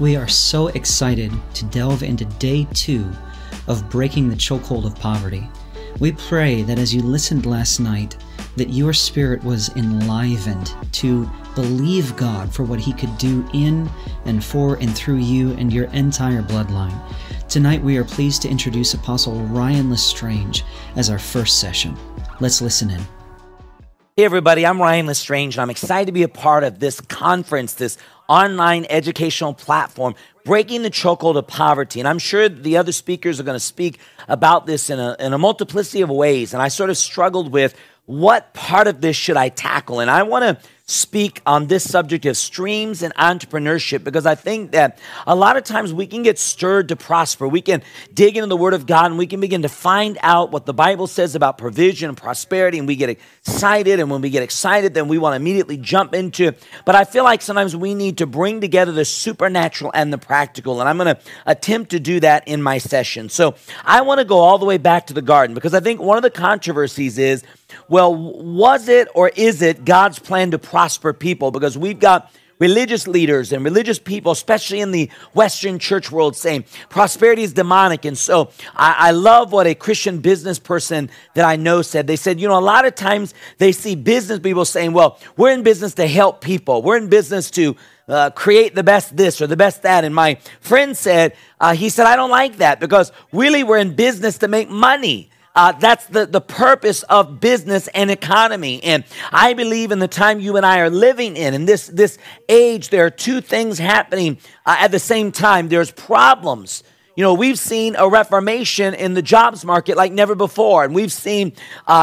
We are so excited to delve into day 2 of Breaking the Chokehold of Poverty. We pray that as you listened last night, that your spirit was enlivened to believe God for what He could do in and for and through you and your entire bloodline. Tonight we are pleased to introduce Apostle Ryan Lestrange as our first session. Let's listen in. Hey everybody, I'm Ryan Lestrange and I'm excited to be a part of this conference, this online educational platform, Breaking the Chokehold of Poverty. And I'm sure the other speakers are going to speak about this in a multiplicity of ways. And I sort of struggled with what part of this should I tackle. And I want to speak on this subject of streams and entrepreneurship, because I think that a lot of times we can get stirred to prosper. We can dig into the Word of God and we can begin to find out what the Bible says about provision and prosperity, and we get excited, and when we get excited, then we want to immediately jump into it. But I feel like sometimes we need to bring together the supernatural and the practical, and I'm going to attempt to do that in my session. So I want to go all the way back to the garden, because I think one of the controversies is, well, was it or is it God's plan to prosper people? Because we've got religious leaders and religious people, especially in the Western church world, saying prosperity is demonic. And so I love what a Christian business person that I know said. They said, you know, a lot of times they see business people saying, well, we're in business to help people. We're in business to create the best this or the best that. And my friend said, he said, I don't like that, because really we're in business to make money. That's the purpose of business and economy. And I believe in the time you and I are living in this age, there are two things happening at the same time. There's problems. You know, we've seen a reformation in the jobs market like never before. And we've seen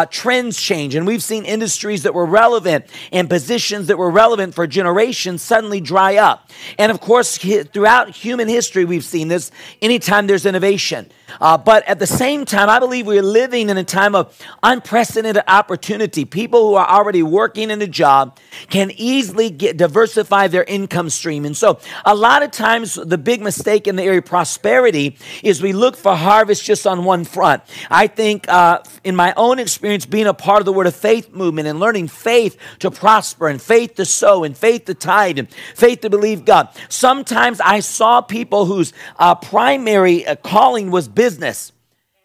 trends change. And we've seen industries that were relevant and positions that were relevant for generations suddenly dry up. And of course, throughout human history, we've seen this anytime there's innovation. But at the same time, I believe we're living in a time of unprecedented opportunity. People who are already working in a job can easily diversify their income stream. And so a lot of times the big mistake in the area of prosperity is we look for harvest just on one front. I think in my own experience, being a part of the Word of Faith movement and learning faith to prosper and faith to sow and faith to tithe and faith to believe God, sometimes I saw people whose primary calling was business.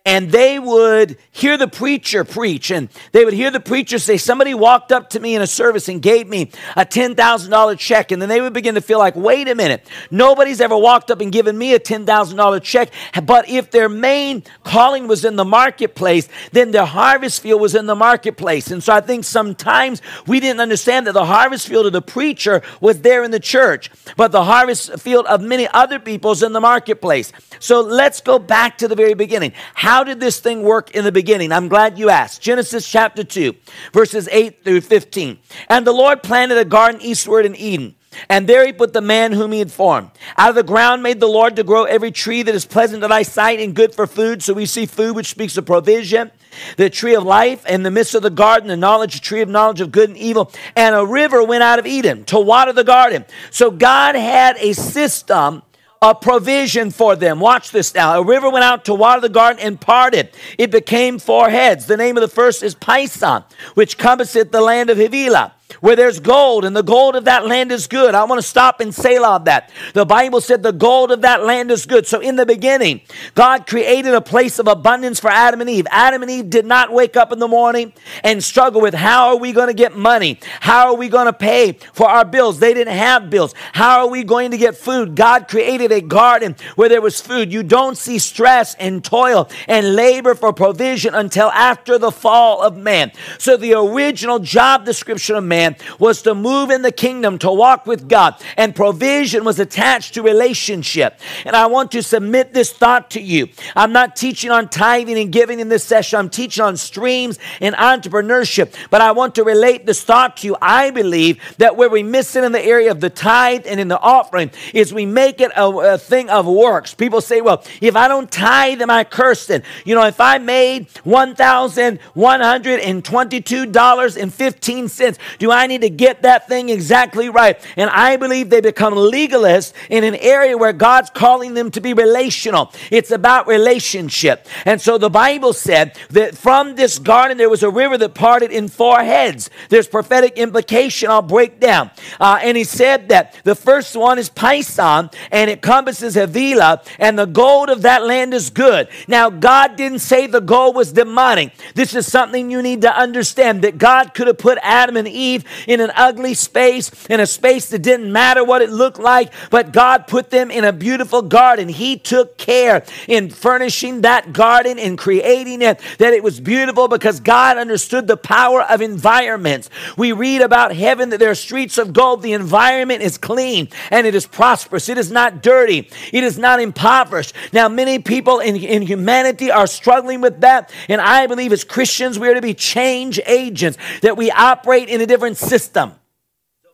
And they would hear the preacher preach, and they would hear the preacher say, somebody walked up to me in a service and gave me a $10,000 check. And then they would begin to feel like, wait a minute, nobody's ever walked up and given me a $10,000 check. But if their main calling was in the marketplace, then their harvest field was in the marketplace. And so I think sometimes we didn't understand that the harvest field of the preacher was there in the church, but the harvest field of many other people's in the marketplace. So let's go back to the very beginning. How did this thing work in the beginning? I'm glad you asked. Genesis chapter 2, verses 8 through 15. And the Lord planted a garden eastward in Eden, and there He put the man whom He had formed. Out of the ground made the Lord to grow every tree that is pleasant to thy sight and good for food. So we see food, which speaks of provision. The tree of life in the midst of the garden, the tree of knowledge of good and evil, and a river went out of Eden to water the garden. So God had a system of provision for them. Watch this now. A river went out to water the garden and parted. It became 4 heads. The name of the first is Pison, which compasseth the land of Havilah, where there's gold, and the gold of that land is good. I want to stop and say on that. The Bible said the gold of that land is good. So in the beginning, God created a place of abundance for Adam and Eve. Adam and Eve did not wake up in the morning and struggle with, how are we going to get money? How are we going to pay for our bills? They didn't have bills. How are we going to get food? God created a garden where there was food. You don't see stress and toil and labor for provision until after the fall of man. So the original job description of man was to move in the kingdom, to walk with God, and provision was attached to relationship. And I want to submit this thought to you. I'm not teaching on tithing and giving in this session. I'm teaching on streams and entrepreneurship, but I want to relate this thought to you. I believe that where we miss it in the area of the tithe and in the offering is we make it a thing of works. People say, well, if I don't tithe, am I cursed? And, you know, if I made $1,122.15, do Do I need to get that thing exactly right? And I believe they become legalists in an area where God's calling them to be relational. It's about relationship. And so the Bible said that from this garden there was a river that parted in four heads. There's prophetic implication I'll break down. And he said that the first one is Pison, and it encompasses Havilah, and the gold of that land is good. Now, God didn't say the gold was demonic. This is something you need to understand, that God could have put Adam and Eve in an ugly space, in a space that didn't matter what it looked like, but God put them in a beautiful garden. He took care in furnishing that garden and creating it, that it was beautiful, because God understood the power of environments. We read about heaven that there are streets of gold. The environment is clean and it is prosperous. It is not dirty. It is not impoverished. Now, many people in humanity are struggling with that, and I believe as Christians we are to be change agents, that we operate in a different system.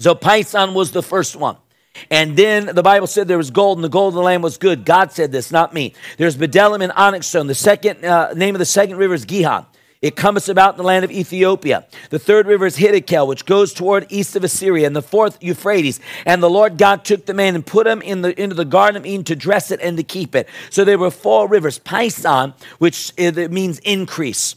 So Pison was the first one. And then the Bible said there was gold, and the gold of the land was good. God said this, not me. There's bdellium and onyx stone. The second name of the second river is Gihon. It cometh about in the land of Ethiopia. The third river is Hiddekel, which goes toward east of Assyria. And the fourth, Euphrates. And the Lord God took the man and put him into the Garden of Eden to dress it and to keep it. So there were four rivers. Pison, which it means increase.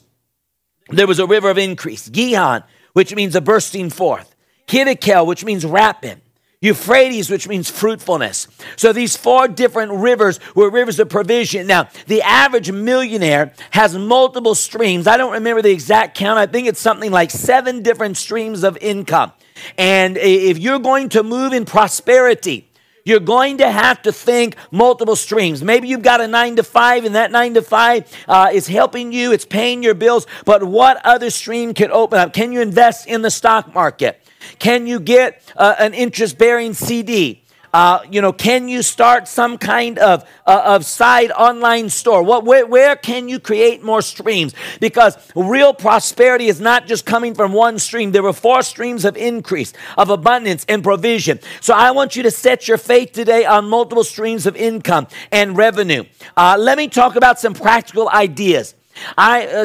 There was a river of increase. Gihon, which means a bursting forth. Hiddekel, which means rapid. Euphrates, which means fruitfulness. So these four different rivers were rivers of provision. Now, the average millionaire has multiple streams. I don't remember the exact count. I think it's something like 7 different streams of income. And if you're going to move in prosperity, you're going to have to think multiple streams. Maybe you've got a 9-to-5, and that 9-to-5 is helping you. It's paying your bills. But what other stream can open up? Can you invest in the stock market? Can you get an interest-bearing CD? Can you start some kind of side online store? Where can you create more streams? Because real prosperity is not just coming from one stream. There were 4 streams of increase, of abundance and provision. So I want you to set your faith today on multiple streams of income and revenue. Let me talk about some practical ideas.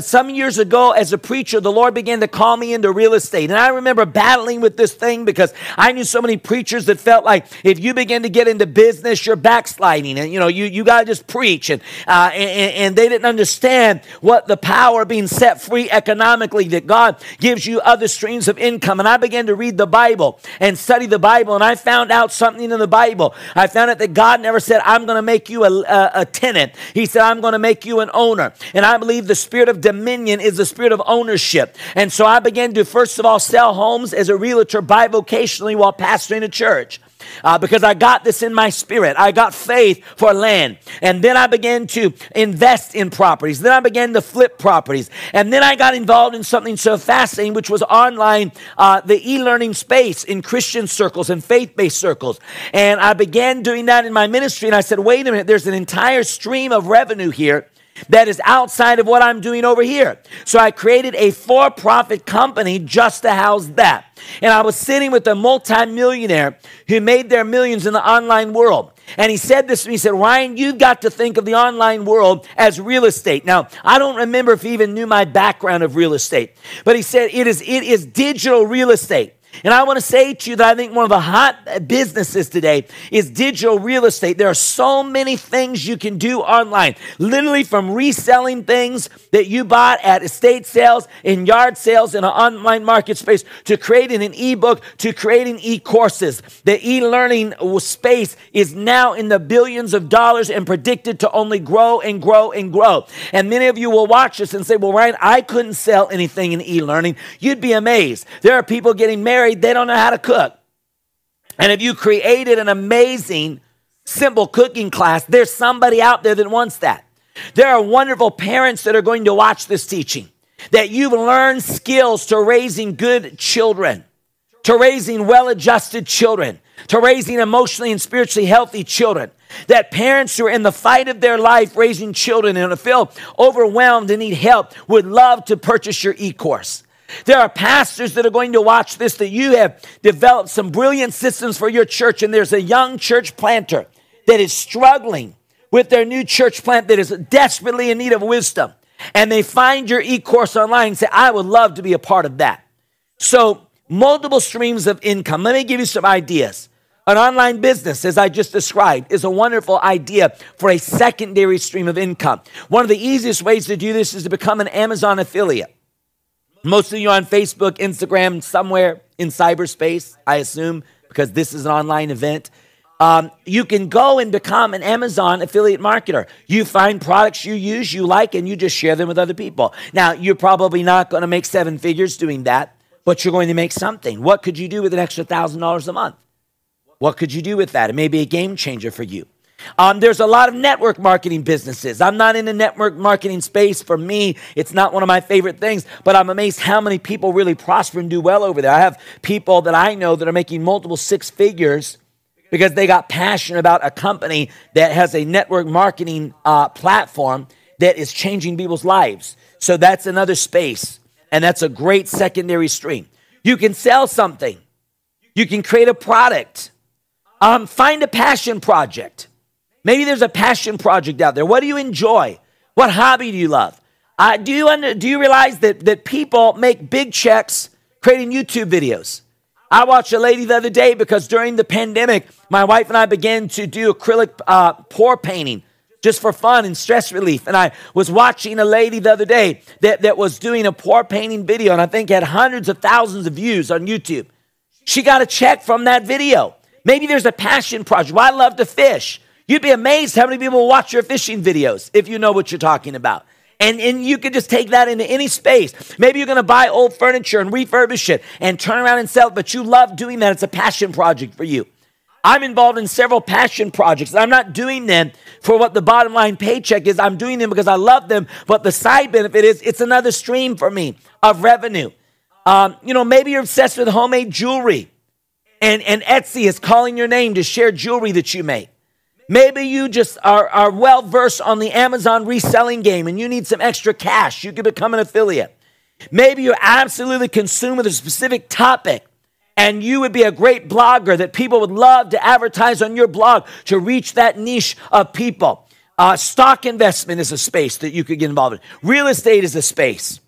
Some years ago, as a preacher, the Lord began to call me into real estate. And I remember battling with this thing because I knew so many preachers that felt like if you begin to get into business, you're backsliding. And, you got to just preach. And they didn't understand what the power of being set free economically, that God gives you other streams of income. And I began to read the Bible and study the Bible. And I found out something in the Bible. I found out that God never said, I'm going to make you a tenant. He said, I'm going to make you an owner. And I believe the spirit of dominion is the spirit of ownership. And so I began to, first of all, sell homes as a realtor bivocationally while pastoring a church. Because I got this in my spirit. I got faith for land. And then I began to invest in properties. Then I began to flip properties. And then I got involved in something so fascinating, which was online, the e-learning space in Christian circles and faith-based circles. And I began doing that in my ministry. And I said, wait a minute, there's an entire stream of revenue here that is outside of what I'm doing over here. So I created a for-profit company just to house that. And I was sitting with a multimillionaire who made their millions in the online world. And he said this to me, he said, Ryan, you've got to think of the online world as real estate. Now, I don't remember if he even knew my background of real estate, but he said it is digital real estate. And I want to say to you that I think one of the hot businesses today is digital real estate. There are so many things you can do online, literally from reselling things that you bought at estate sales and yard sales in an online market space, to creating an ebook, to creating e-courses. The e-learning space is now in the billions of dollars and predicted to only grow and grow and grow. And many of you will watch this and say, well, Ryan, I couldn't sell anything in e-learning. You'd be amazed. There are people getting married. They don't know how to cook. And if you created an amazing, simple cooking class, there's somebody out there that wants that. There are wonderful parents that are going to watch this teaching, that you've learned skills to raising good children, to raising well-adjusted children, to raising emotionally and spiritually healthy children, that parents who are in the fight of their life raising children and feel overwhelmed and need help would love to purchase your e-course. There are pastors that are going to watch this, that you have developed some brilliant systems for your church, and there's a young church planter that is struggling with their new church plant that is desperately in need of wisdom, and they find your e-course online and say, I would love to be a part of that. So multiple streams of income. Let me give you some ideas. An online business, as I just described, is a wonderful idea for a secondary stream of income. One of the easiest ways to do this is to become an Amazon affiliate. Most of you are on Facebook, Instagram, somewhere in cyberspace, I assume, because this is an online event. You can go and become an Amazon affiliate marketer. You find products you use, you like, and you just share them with other people. Now, you're probably not going to make seven figures doing that, but you're going to make something. What could you do with an extra $1,000 a month? What could you do with that? It may be a game changer for you. There's a lot of network marketing businesses. I'm not in the network marketing space. For me, it's not one of my favorite things, but I'm amazed how many people really prosper and do well over there. I have people that I know that are making multiple six figures because they got passionate about a company that has a network marketing platform that is changing people's lives. So that's another space, and that's a great secondary stream. You can sell something. You can create a product. Find a passion project. Maybe there's a passion project out there. What do you enjoy? What hobby do you love? Do you realize that people make big checks creating YouTube videos? I watched a lady the other day because during the pandemic, my wife and I began to do acrylic pour painting just for fun and stress relief. And I was watching a lady the other day that was doing a pour painting video, and I think had hundreds of thousands of views on YouTube. She got a check from that video. Maybe there's a passion project. Well, I love to fish. You'd be amazed how many people watch your fishing videos if you know what you're talking about. And you could just take that into any space. Maybe you're going to buy old furniture and refurbish it and turn around and sell it, but you love doing that. It's a passion project for you. I'm involved in several passion projects. I'm not doing them for what the bottom line paycheck is. I'm doing them because I love them, but the side benefit is it's another stream for me of revenue. Maybe you're obsessed with homemade jewelry, and Etsy is calling your name to share jewelry that you make. Maybe you just are well-versed on the Amazon reselling game and you need some extra cash. You could become an affiliate. Maybe you're absolutely consumed with a specific topic and you would be a great blogger that people would love to advertise on your blog to reach that niche of people. Stock investment is a space that you could get involved in. Real estate is a space.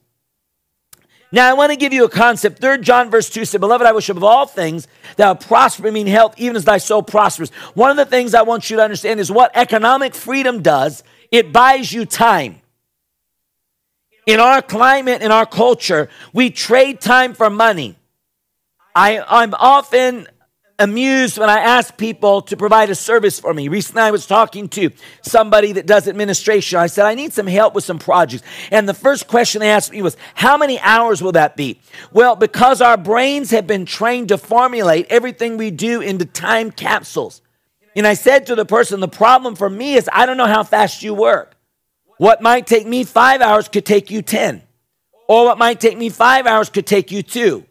Now, I want to give you a concept. 3rd John verse 2 said, "Beloved, I wish above all things thou prosper and be in health, even as thy soul prospers." One of the things I want you to understand is what economic freedom does, it buys you time. In our climate, in our culture, we trade time for money. I'm often amused when I ask people to provide a service for me. Recently, I was talking to somebody that does administration. I said, I need some help with some projects. And the first question they asked me was, how many hours will that be? Well, because our brains have been trained to formulate everything we do into time capsules. And I said to the person, the problem for me is I don't know how fast you work. What might take me 5 hours could take you 10. Or what might take me 5 hours could take you 2.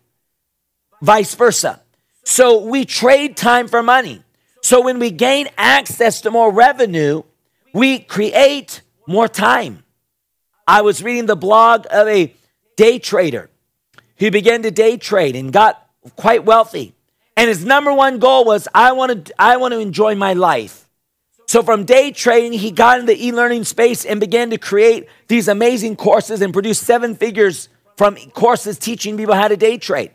Vice versa. So we trade time for money. So when we gain access to more revenue, we create more time. I was reading the blog of a day trader who began to day trade and got quite wealthy. And his number one goal was, I want to enjoy my life. So from day trading, he got into the e-learning space and began to create these amazing courses and produce seven figures from courses teaching people how to day trade.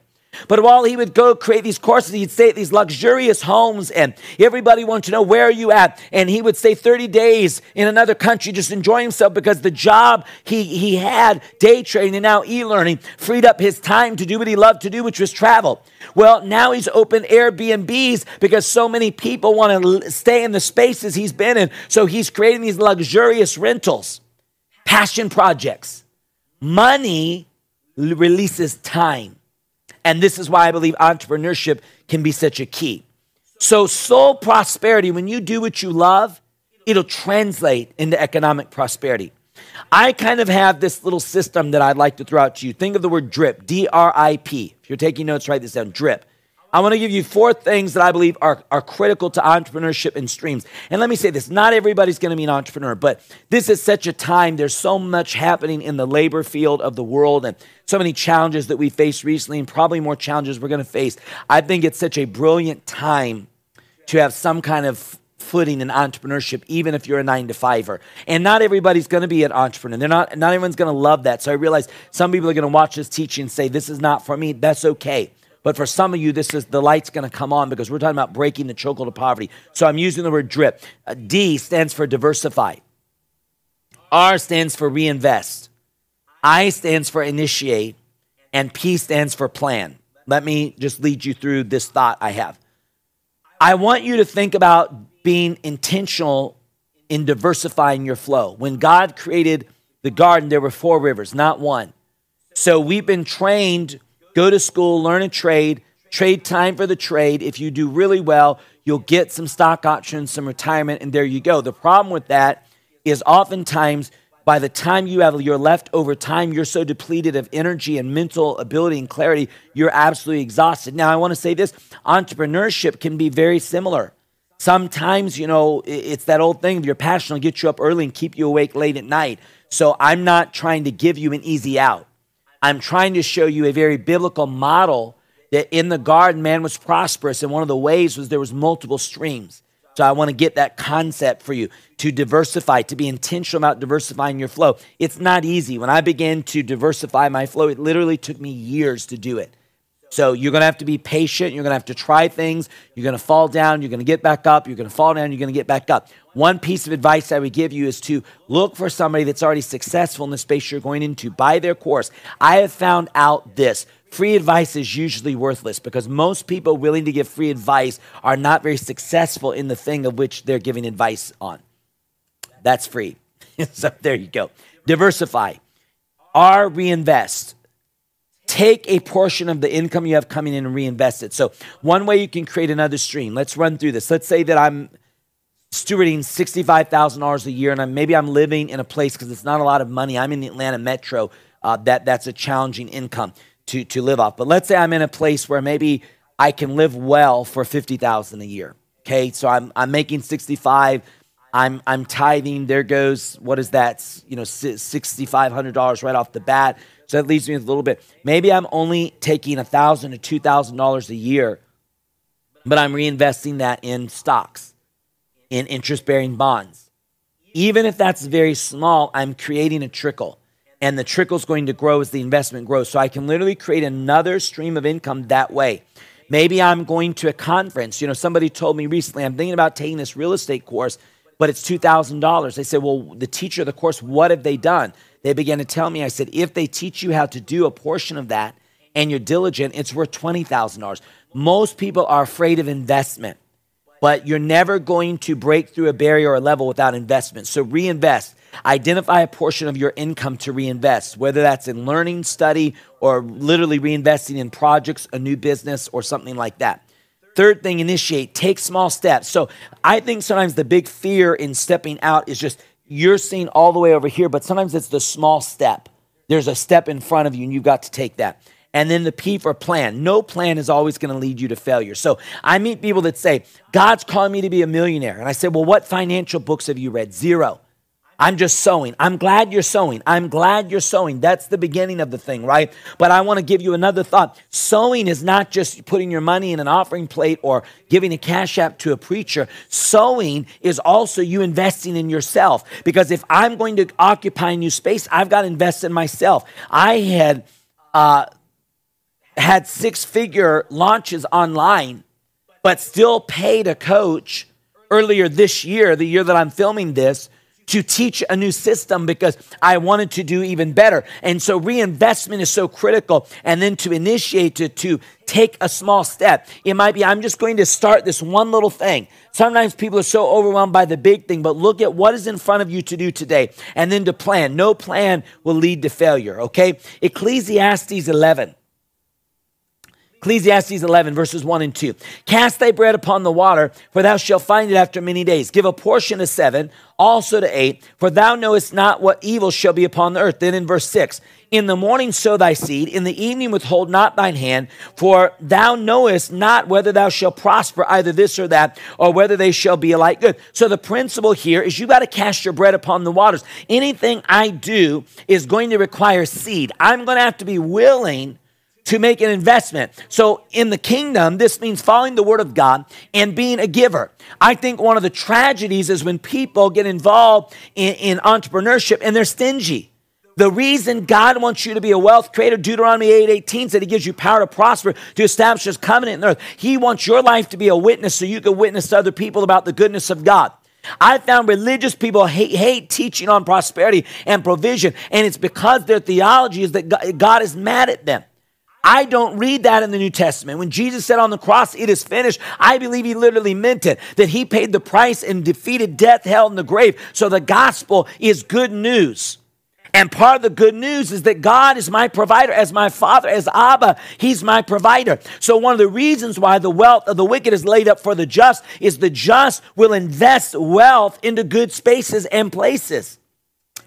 But while he would go create these courses, he'd stay at these luxurious homes, and everybody wanted to know, where are you at? And he would stay 30 days in another country just enjoying himself because the job he had, day trading and now e-learning, freed up his time to do what he loved to do, which was travel. Well, now he's opened Airbnbs because so many people want to stay in the spaces he's been in. So he's creating these luxurious rentals, passion projects. Money releases time. And this is why I believe entrepreneurship can be such a key. So soul prosperity, when you do what you love, it'll translate into economic prosperity. I kind of have this little system that I'd like to throw out to you. Think of the word drip, D-R-I-P. If you're taking notes, write this down, drip. I want to give you 4 things that I believe are critical to entrepreneurship and streams. And let me say this, not everybody's going to be an entrepreneur, but this is such a time. There's so much happening in the labor field of the world and so many challenges that we faced recently and probably more challenges we're going to face. I think it's such a brilliant time to have some kind of footing in entrepreneurship, even if you're a 9-to-5-er. And not everybody's going to be an entrepreneur. Not everyone's going to love that. So I realize some people are going to watch this teaching and say, this is not for me. That's okay. But for some of you, this is the light's going to come on because we're talking about breaking the chokehold of poverty. So I'm using the word drip. D stands for diversify. R stands for reinvest. I stands for initiate. And P stands for plan. Let me just lead you through this thought I have. I want you to think about being intentional in diversifying your flow. When God created the garden, there were four rivers, not one. So we've been trained, go to school, learn a trade, trade time for the trade. If you do really well, you'll get some stock options, some retirement, and there you go. The problem with that is oftentimes by the time you have your leftover time, you're so depleted of energy and mental ability and clarity, you're absolutely exhausted. Now, I want to say this, entrepreneurship can be very similar. Sometimes, you know, it's that old thing, your passion will get you up early and keep you awake late at night. So I'm not trying to give you an easy out. I'm trying to show you a very biblical model that in the garden, man was prosperous. And one of the ways was there was multiple streams. So I want to get that concept for you to diversify, to be intentional about diversifying your flow. It's not easy. When I began to diversify my flow, it literally took me years to do it. So you're going to have to be patient. You're going to have to try things. You're going to fall down. You're going to get back up. You're going to fall down. You're going to get back up. One piece of advice I would give you is to look for somebody that's already successful in the space you're going into. Buy their course. I have found out this. Free advice is usually worthless because most people willing to give free advice are not very successful in the thing of which they're giving advice on. That's free. So there you go. Diversify. R, reinvest. Take a portion of the income you have coming in and reinvest it. So one way you can create another stream. Let's run through this. Let's say that I'm stewarding $65,000 a year and maybe I'm living in a place because it's not a lot of money. I'm in the Atlanta metro. That's a challenging income to live off. But let's say I'm in a place where maybe I can live well for $50,000 a year. Okay, so I'm making 65. I'm tithing. There goes, what is that? You know, $6,500 right off the bat. So that leaves me with a little bit. Maybe I'm only taking $1,000 to $2,000 a year, but I'm reinvesting that in stocks, in interest-bearing bonds. Even if that's very small, I'm creating a trickle, and the trickle's going to grow as the investment grows. So I can literally create another stream of income that way. Maybe I'm going to a conference. You know, somebody told me recently, I'm thinking about taking this real estate course, but it's $2,000. They said, well, the teacher of the course, what have they done? They began to tell me, I said, if they teach you how to do a portion of that and you're diligent, it's worth $20,000. Most people are afraid of investment, but you're never going to break through a barrier or a level without investment. So reinvest. Identify a portion of your income to reinvest, whether that's in learning, study, or literally reinvesting in projects, a new business, or something like that. Third thing, initiate. Take small steps. So I think sometimes the big fear in stepping out is just you're seeing all the way over here, but sometimes it's the small step. There's a step in front of you, and you've got to take that. And then the P for plan. No plan is always going to lead you to failure. So I meet people that say, God's calling me to be a millionaire. And I say, well, what financial books have you read? Zero. I'm just sowing. I'm glad you're sowing. I'm glad you're sowing. That's the beginning of the thing, right? But I want to give you another thought. Sowing is not just putting your money in an offering plate or giving a cash app to a preacher. Sowing is also you investing in yourself. Because if I'm going to occupy a new space, I've got to invest in myself. I had six-figure launches online, but still paid a coach earlier this year, the year that I'm filming this, to teach a new system because I wanted to do even better. And so reinvestment is so critical. And then to initiate, to take a small step. It might be, I'm just going to start this one little thing. Sometimes people are so overwhelmed by the big thing, but look at what is in front of you to do today. And then to plan. No plan will lead to failure, okay? Ecclesiastes 11. Ecclesiastes 11, verses 1 and 2. Cast thy bread upon the water, for thou shalt find it after many days. Give a portion to 7, also to 8, for thou knowest not what evil shall be upon the earth. Then in verse 6, in the morning sow thy seed, in the evening withhold not thine hand, for thou knowest not whether thou shalt prosper either this or that, or whether they shall be alike good. So the principle here is you got to cast your bread upon the waters. Anything I do is going to require seed. I'm going to have to be willing to make an investment. So in the kingdom, this means following the word of God and being a giver. I think one of the tragedies is when people get involved in entrepreneurship and they're stingy. The reason God wants you to be a wealth creator, Deuteronomy 8:18 said he gives you power to prosper, to establish his covenant in the earth. He wants your life to be a witness so you can witness to other people about the goodness of God. I found religious people hate teaching on prosperity and provision, and it's because their theology is that God is mad at them. I don't read that in the New Testament. When Jesus said on the cross, it is finished, I believe he literally meant it, that he paid the price and defeated death, hell, and the grave. So the gospel is good news. And part of the good news is that God is my provider, as my father, as Abba, he's my provider. So one of the reasons why the wealth of the wicked is laid up for the just is the just will invest wealth into good spaces and places.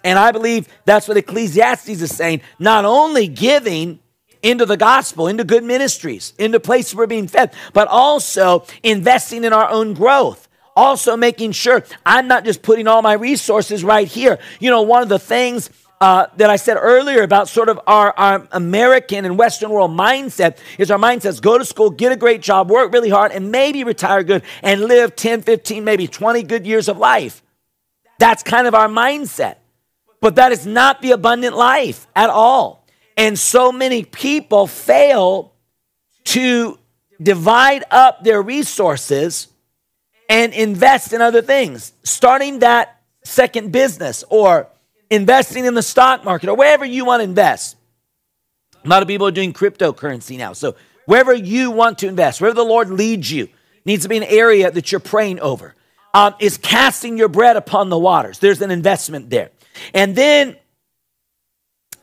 And I believe that's what Ecclesiastes is saying. Not only giving into the gospel, into good ministries, into places we're being fed, but also investing in our own growth. Also making sure I'm not just putting all my resources right here. You know, one of the things that I said earlier about sort of our American and Western world mindset is our mindset's go to school, get a great job, work really hard, and maybe retire good and live 10, 15, maybe 20 good years of life. That's kind of our mindset. But that is not the abundant life at all. And so many people fail to divide up their resources and invest in other things, starting that second business or investing in the stock market or wherever you want to invest. A lot of people are doing cryptocurrency now. So wherever you want to invest, wherever the Lord leads you, needs to be an area that you're praying over. Is casting your bread upon the waters. There's an investment there. And then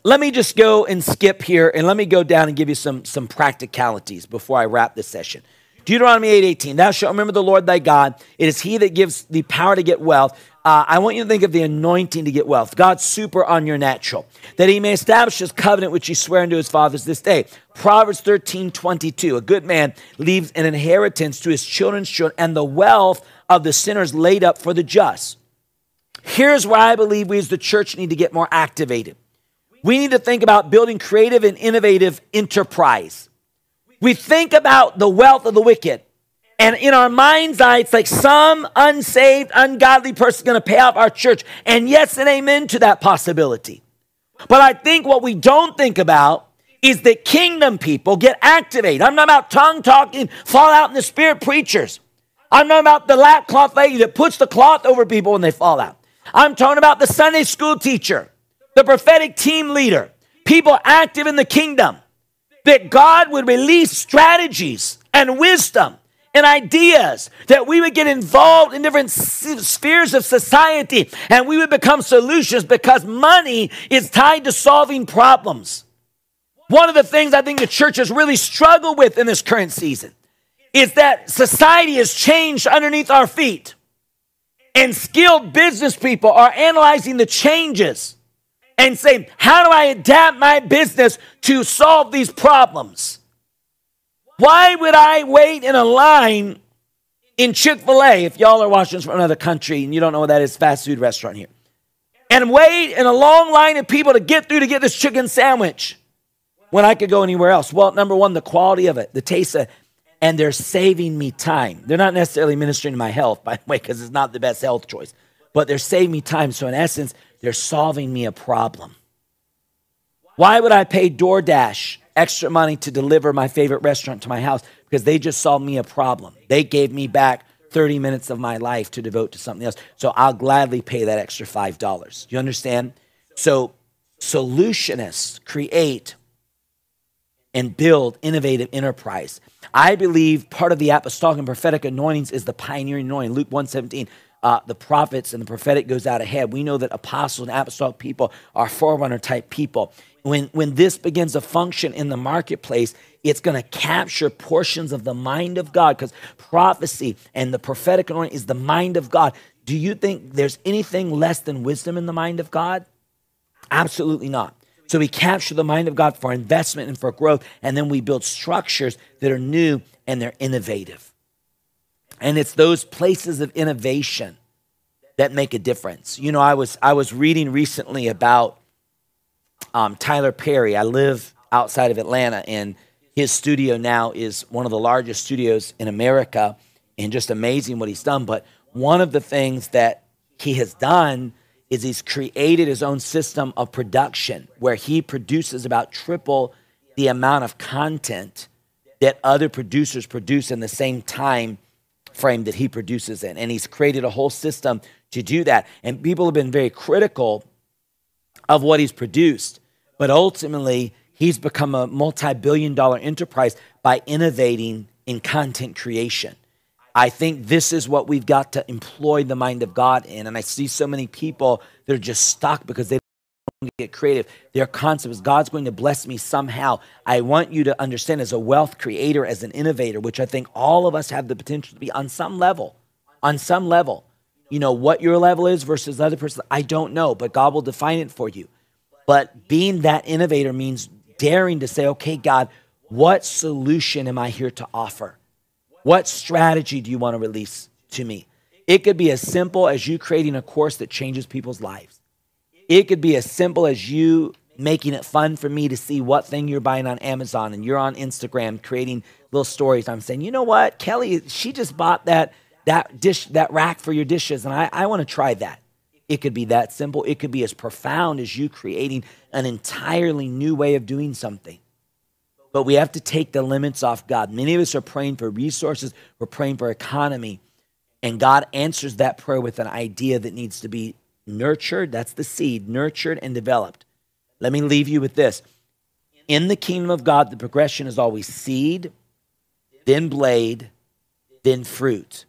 let me just go and skip here and let me go down and give you some practicalities before I wrap this session. Deuteronomy 8:18, thou shalt remember the Lord thy God. It is he that gives the power to get wealth. I want you to think of the anointing to get wealth. God's super on your natural. That he may establish his covenant, which he sware unto his fathers this day. Proverbs 13:22, a good man leaves an inheritance to his children's children, and the wealth of the sinners laid up for the just. Here's where I believe we as the church need to get more activated. We need to think about building creative and innovative enterprise. We think about the wealth of the wicked, and in our mind's eye, it's like some unsaved, ungodly person is going to pay off our church, and yes and amen to that possibility. But I think what we don't think about is that kingdom people get activated. I'm not about tongue-talking, fall out in the spirit preachers. I'm not about the lapcloth lady that puts the cloth over people when they fall out. I'm talking about the Sunday school teacher, the prophetic team leader, people active in the kingdom. That God would release strategies and wisdom and ideas, that we would get involved in different spheres of society and we would become solutions, because money is tied to solving problems. One of the things I think the church has really struggled with in this current season is that society has changed underneath our feet, and skilled business people are analyzing the changes and say, how do I adapt my business to solve these problems? Why would I wait in a line in Chick-fil-A, if y'all are watching from another country and you don't know what that is, fast food restaurant here, and wait in a long line of people to get through to get this chicken sandwich when I could go anywhere else? Well, number one, the quality of it, the taste of it, and they're saving me time. They're not necessarily ministering to my health, by the way, because it's not the best health choice, but they're saving me time. So in essence, they're solving me a problem. Why would I pay DoorDash extra money to deliver my favorite restaurant to my house? Because they just solved me a problem. They gave me back 30 minutes of my life to devote to something else. So I'll gladly pay that extra $5. You understand? So solutionists create and build innovative enterprise. I believe part of the apostolic and prophetic anointings is the pioneering anointing. Luke 1:17. The prophets and the prophetic goes out ahead. We know that apostles and apostolic people are forerunner type people. When this begins to function in the marketplace, it's going to capture portions of the mind of God, because prophecy and the prophetic anointing is the mind of God. Do you think there's anything less than wisdom in the mind of God? Absolutely not. So we capture the mind of God for investment and for growth, and then we build structures that are new and they're innovative. And it's those places of innovation that make a difference. You know, I was reading recently about Tyler Perry. I live outside of Atlanta, and his studio now is one of the largest studios in America, and just amazing what he's done. But one of the things that he has done is he's created his own system of production where he produces about triple the amount of content that other producers produce in the same time frame that he produces in. And he's created a whole system to do that. And people have been very critical of what he's produced. But ultimately, he's become a multi-billion-dollar enterprise by innovating in content creation. I think this is what we've got to employ the mind of God in. And I see so many people that are just stuck because they don't get creative. Their concept is God's going to bless me somehow. I want you to understand, as a wealth creator, as an innovator, which I think all of us have the potential to be on some level, You know, what your level is versus the other person, I don't know, but God will define it for you. But being that innovator means daring to say, okay, God, what solution am I here to offer? What strategy do you want to release to me? It could be as simple as you creating a course that changes people's lives. It could be as simple as you making it fun for me to see what thing you're buying on Amazon, and you're on Instagram creating little stories. I'm saying, you know what, Kelly, she just bought that rack for your dishes, and I want to try that. It could be that simple. It could be as profound as you creating an entirely new way of doing something. But we have to take the limits off God. Many of us are praying for resources. We're praying for economy. And God answers that prayer with an idea that needs to be nurtured. That's the seed, nurtured and developed. Let me leave you with this. In the kingdom of God, the progression is always seed, then blade, then fruit.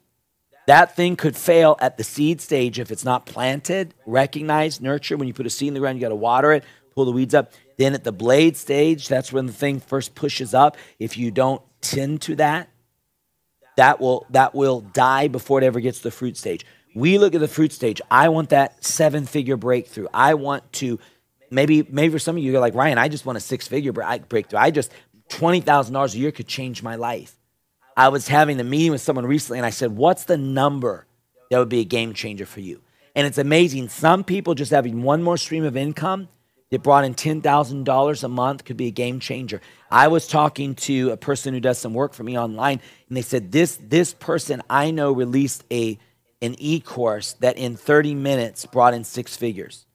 That thing could fail at the seed stage if it's not planted, recognized, nurtured. When you put a seed in the ground, you got to water it, pull the weeds up. Then at the blade stage, that's when the thing first pushes up. If you don't tend to that, that will die before it ever gets to the fruit stage. We look at the fruit stage. I want that seven-figure breakthrough. I want to, maybe for some of you, you're like, Ryan, I just want a six-figure breakthrough. I just, $20,000 a year could change my life. I was having a meeting with someone recently, and I said, what's the number that would be a game changer for you? And it's amazing. Some people just having one more stream of income that brought in $10,000 a month could be a game changer. I was talking to a person who does some work for me online, and they said, this person I know released an e-course that in 30 minutes brought in six figures.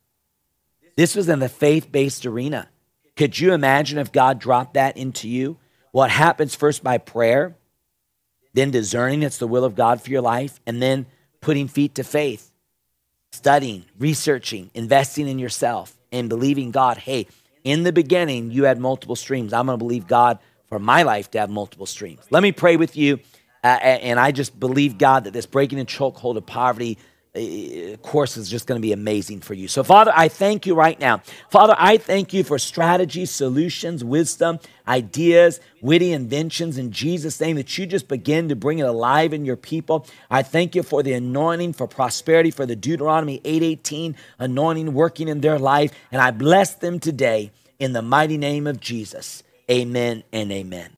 This was in the faith-based arena. Could you imagine if God dropped that into you? Well, it happens first by prayer, then discerning it's the will of God for your life, and then putting feet to faith, studying, researching, investing in yourself, and believing God. Hey, in the beginning, you had multiple streams. I'm going to believe God for my life to have multiple streams. Let me pray with you, and I just believe, God, that this breaking the chokehold of poverty course is just going to be amazing for you. So, Father, I thank you right now. Father, I thank you for strategies, solutions, wisdom, ideas, witty inventions in Jesus' name, that you just begin to bring it alive in your people. I thank you for the anointing, for prosperity, for the Deuteronomy 8:18 anointing working in their life. And I bless them today in the mighty name of Jesus. Amen and amen.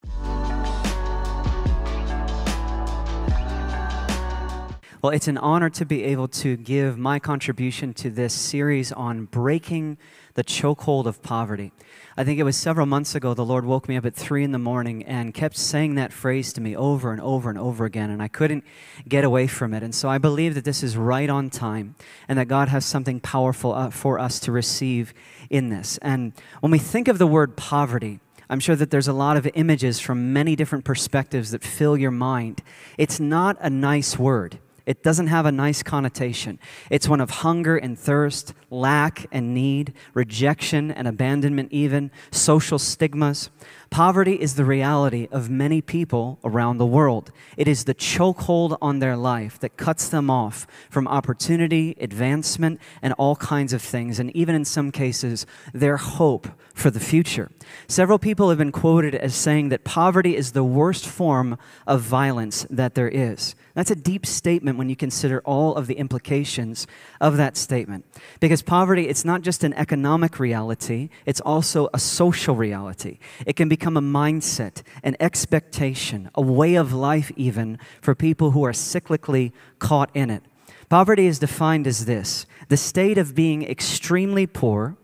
Well, it's an honor to be able to give my contribution to this series on breaking the chokehold of poverty. I think it was several months ago the Lord woke me up at 3 in the morning and kept saying that phrase to me over and over and over again, and I couldn't get away from it. And so I believe that this is right on time and that God has something powerful for us to receive in this. And when we think of the word poverty, I'm sure that there's a lot of images from many different perspectives that fill your mind. It's not a nice word. It doesn't have a nice connotation. It's one of hunger and thirst, lack and need, rejection and abandonment even, social stigmas. Poverty is the reality of many people around the world. It is the chokehold on their life that cuts them off from opportunity, advancement, and all kinds of things, and even in some cases, their hope for the future. Several people have been quoted as saying that poverty is the worst form of violence that there is. That's a deep statement when you consider all of the implications of that statement. Because poverty, it's not just an economic reality, it's also a social reality. It can become a mindset, an expectation, a way of life even for people who are cyclically caught in it. Poverty is defined as this: the state of being extremely poor,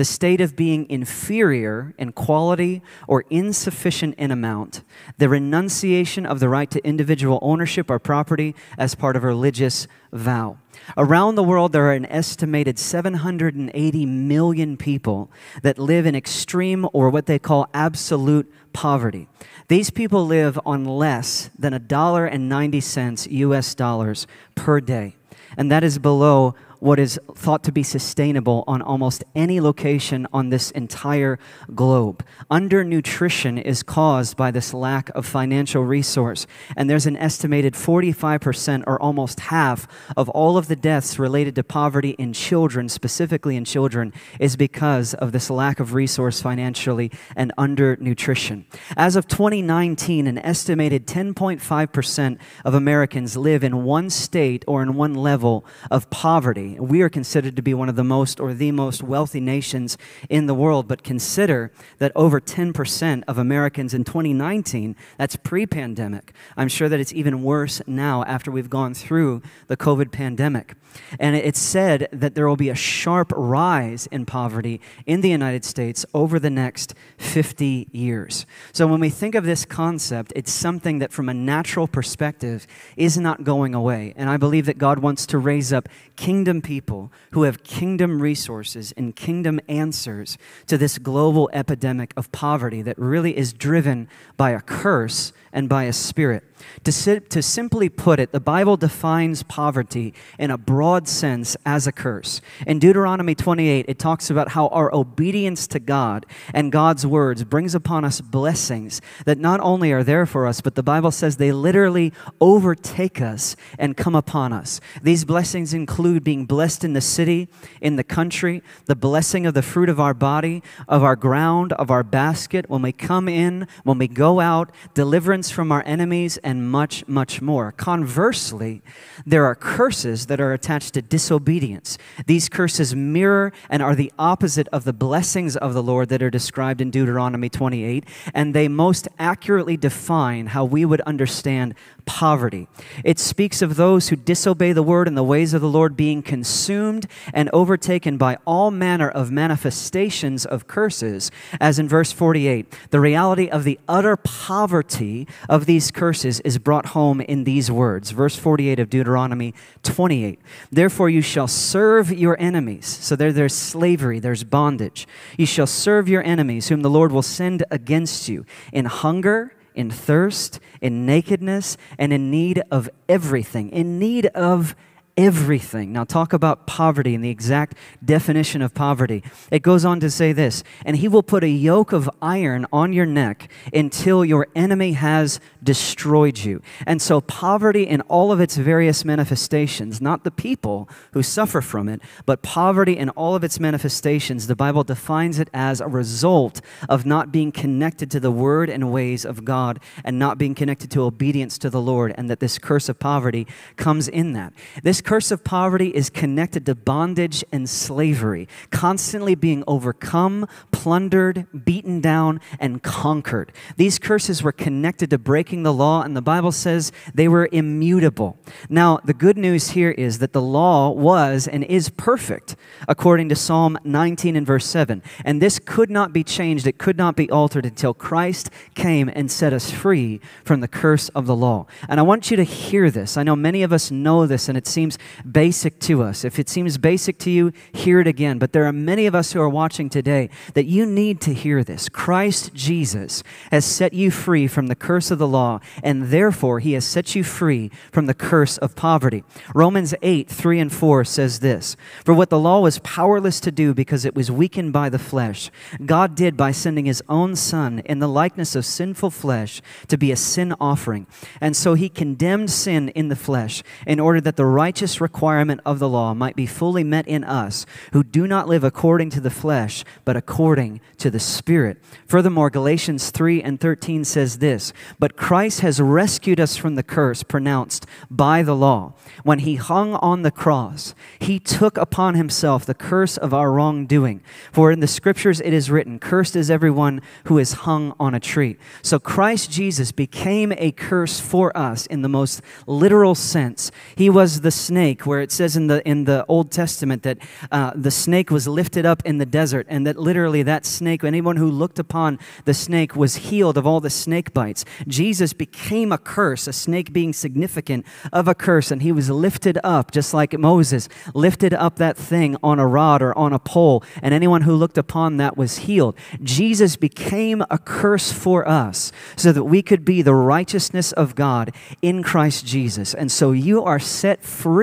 the state of being inferior in quality or insufficient in amount, the renunciation of the right to individual ownership or property as part of a religious vow. Around the world, there are an estimated 780 million people that live in extreme or what they call absolute poverty. These people live on less than $1.90 US dollars per day, and that is below what is thought to be sustainable on almost any location on this entire globe. Undernutrition is caused by this lack of financial resource, and there's an estimated 45% or almost half of all of the deaths related to poverty in children, specifically in children, is because of this lack of resource financially and undernutrition. As of 2019, an estimated 10.5% of Americans live in one state or in one level of poverty. We are considered to be one of the most or the most wealthy nations in the world, but consider that over 10% of Americans in 2019, that's pre-pandemic. I'm sure that it's even worse now after we've gone through the COVID pandemic. And it's said that there will be a sharp rise in poverty in the United States over the next 50 years. So when we think of this concept, it's something that from a natural perspective is not going away. And I believe that God wants to raise up kingdom people who have kingdom resources and kingdom answers to this global epidemic of poverty that really is driven by a curse and by a spirit. To simply put it, the Bible defines poverty in a broad sense as a curse. In Deuteronomy 28, it talks about how our obedience to God and God's words brings upon us blessings that not only are there for us, but the Bible says they literally overtake us and come upon us. These blessings include being blessed in the city, in the country, the blessing of the fruit of our body, of our ground, of our basket, when we come in, when we go out, deliverance from our enemies, and much, much more. Conversely, there are curses that are attached to disobedience. These curses mirror and are the opposite of the blessings of the Lord that are described in Deuteronomy 28, and they most accurately define how we would understand poverty. It speaks of those who disobey the word and the ways of the Lord being consumed and overtaken by all manner of manifestations of curses, as in verse 48. The reality of the utter poverty of these curses is brought home in these words, verse 48 of Deuteronomy 28. Therefore you shall serve your enemies. So there's slavery, there's bondage. You shall serve your enemies whom the Lord will send against you in hunger, in thirst, in nakedness, and in need of everything, in need of everything. Now talk about poverty and the exact definition of poverty. It goes on to say this, and he will put a yoke of iron on your neck until your enemy has destroyed you. And so poverty in all of its various manifestations, not the people who suffer from it, but poverty in all of its manifestations, the Bible defines it as a result of not being connected to the word and ways of God and not being connected to obedience to the Lord, and that this curse of poverty comes in that. This curse of poverty is connected to bondage and slavery, constantly being overcome, plundered, beaten down, and conquered. These curses were connected to breaking the law, and the Bible says they were immutable. Now, the good news here is that the law was and is perfect, according to Psalm 19 and verse 7. And this could not be changed, it could not be altered until Christ came and set us free from the curse of the law. And I want you to hear this. I know many of us know this, and it seems basic to us. If it seems basic to you, hear it again. But there are many of us who are watching today that you need to hear this. Christ Jesus has set you free from the curse of the law, and therefore he has set you free from the curse of poverty. Romans 8:3-4 says this, "For what the law was powerless to do because it was weakened by the flesh, God did by sending his own Son in the likeness of sinful flesh to be a sin offering. And so he condemned sin in the flesh in order that the righteous requirement of the law might be fully met in us who do not live according to the flesh, but according to the Spirit." Furthermore, Galatians 3:13 says this, "But Christ has rescued us from the curse pronounced by the law. When he hung on the cross, he took upon himself the curse of our wrongdoing. For in the scriptures it is written, 'Cursed is everyone who is hung on a tree.'" So Christ Jesus became a curse for us in the most literal sense. He was the snake, where it says in the Old Testament that the snake was lifted up in the desert, and that literally that snake, anyone who looked upon the snake was healed of all the snake bites. Jesus became a curse, a snake being significant of a curse, and he was lifted up, just like Moses lifted up that thing on a rod or on a pole, and anyone who looked upon that was healed. Jesus became a curse for us so that we could be the righteousness of God in Christ Jesus. And so you are set free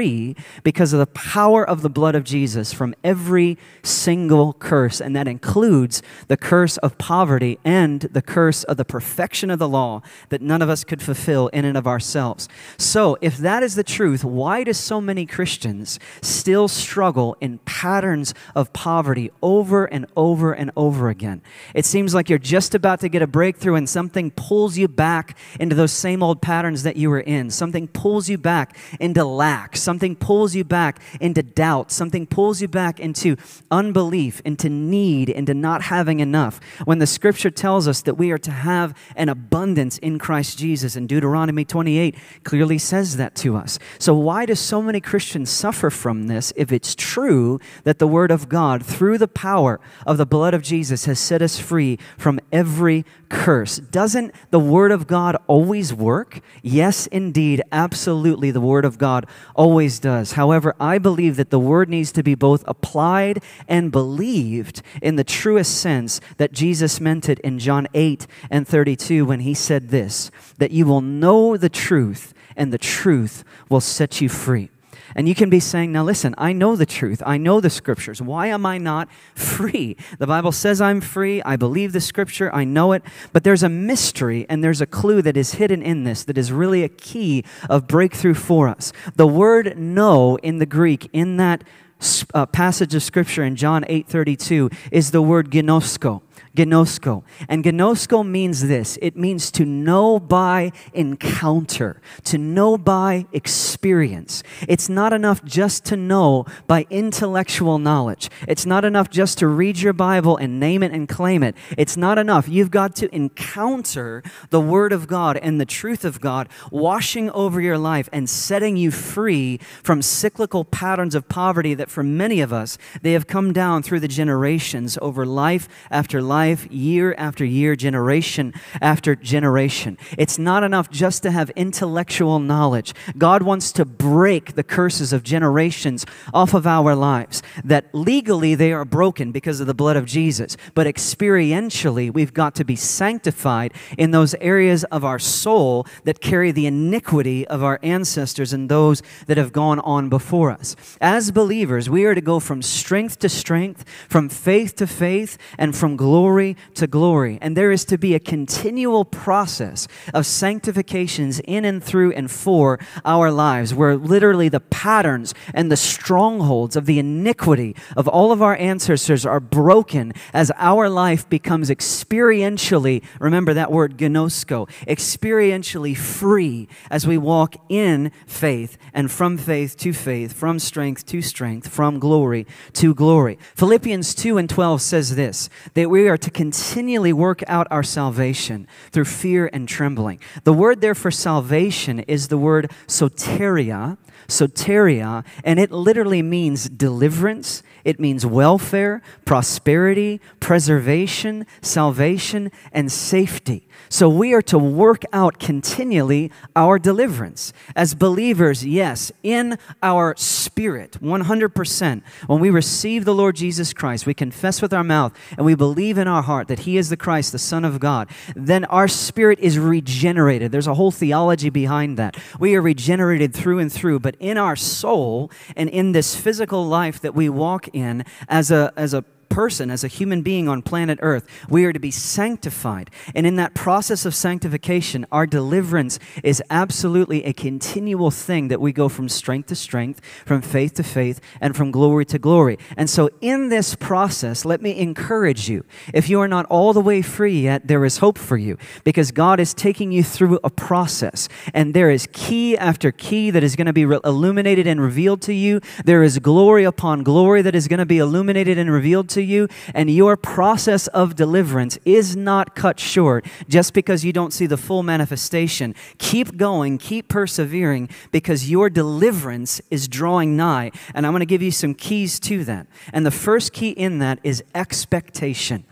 because of the power of the blood of Jesus from every single curse, and that includes the curse of poverty and the curse of the perfection of the law that none of us could fulfill in and of ourselves. So if that is the truth, why do so many Christians still struggle in patterns of poverty over and over and over again? It seems like you're just about to get a breakthrough and something pulls you back into those same old patterns that you were in. Something pulls you back into lack. Something pulls you back into doubt. Something pulls you back into unbelief, into need, into not having enough, when the scripture tells us that we are to have an abundance in Christ Jesus. And Deuteronomy 28 clearly says that to us. So why do so many Christians suffer from this if it's true that the word of God, through the power of the blood of Jesus, has set us free from every curse? Doesn't the word of God always work? Yes, indeed, absolutely, the word of God always does. However, I believe that the word needs to be both applied and believed in the truest sense that Jesus meant it in John 8 and 32 when he said this, that you will know the truth and the truth will set you free. And you can be saying, now listen, I know the truth. I know the scriptures. Why am I not free? The Bible says I'm free. I believe the scripture. I know it. But there's a mystery and there's a clue that is hidden in this that is really a key of breakthrough for us. The word know in the Greek, in that passage of scripture in John 8:32, is the word ginosko. Ginosko. And ginosko means this. It means to know by encounter, to know by experience. It's not enough just to know by intellectual knowledge. It's not enough just to read your Bible and name it and claim it. It's not enough. You've got to encounter the Word of God and the truth of God washing over your life and setting you free from cyclical patterns of poverty that for many of us, they have come down through the generations over life after life, year after year, generation after generation. It's not enough just to have intellectual knowledge. God wants to break the curses of generations off of our lives, that legally they are broken because of the blood of Jesus, but experientially we've got to be sanctified in those areas of our soul that carry the iniquity of our ancestors and those that have gone on before us. As believers, we are to go from strength to strength, from faith to faith, and from glory to glory. And there is to be a continual process of sanctifications in and through and for our lives, where literally the patterns and the strongholds of the iniquity of all of our ancestors are broken as our life becomes experientially, remember that word gnosko, experientially free as we walk in faith and from faith to faith, from strength to strength, from glory to glory. Philippians 2 and 12 says this, that we are to continually work out our salvation through fear and trembling. The word there for salvation is the word soteria, soteria, and it literally means deliverance. It means welfare, prosperity, preservation, salvation, and safety. So we are to work out continually our deliverance. As believers, yes, in our spirit, 100%, when we receive the Lord Jesus Christ, we confess with our mouth and we believe in our heart that he is the Christ, the Son of God, then our spirit is regenerated. There's a whole theology behind that. We are regenerated through and through, but in our soul and in this physical life that we walk in as a person, as a human being on planet Earth, we are to be sanctified. And in that process of sanctification, our deliverance is absolutely a continual thing that we go from strength to strength, from faith to faith, and from glory to glory. And so in this process, let me encourage you, if you are not all the way free yet, there is hope for you, because God is taking you through a process, and there is key after key that is going to be illuminated and revealed to you. There is glory upon glory that is going to be illuminated and revealed to you. you, and your process of deliverance is not cut short just because you don't see the full manifestation. Keep going, keep persevering, because your deliverance is drawing nigh. And I'm going to give you some keys to that. And the first key in that is expectation.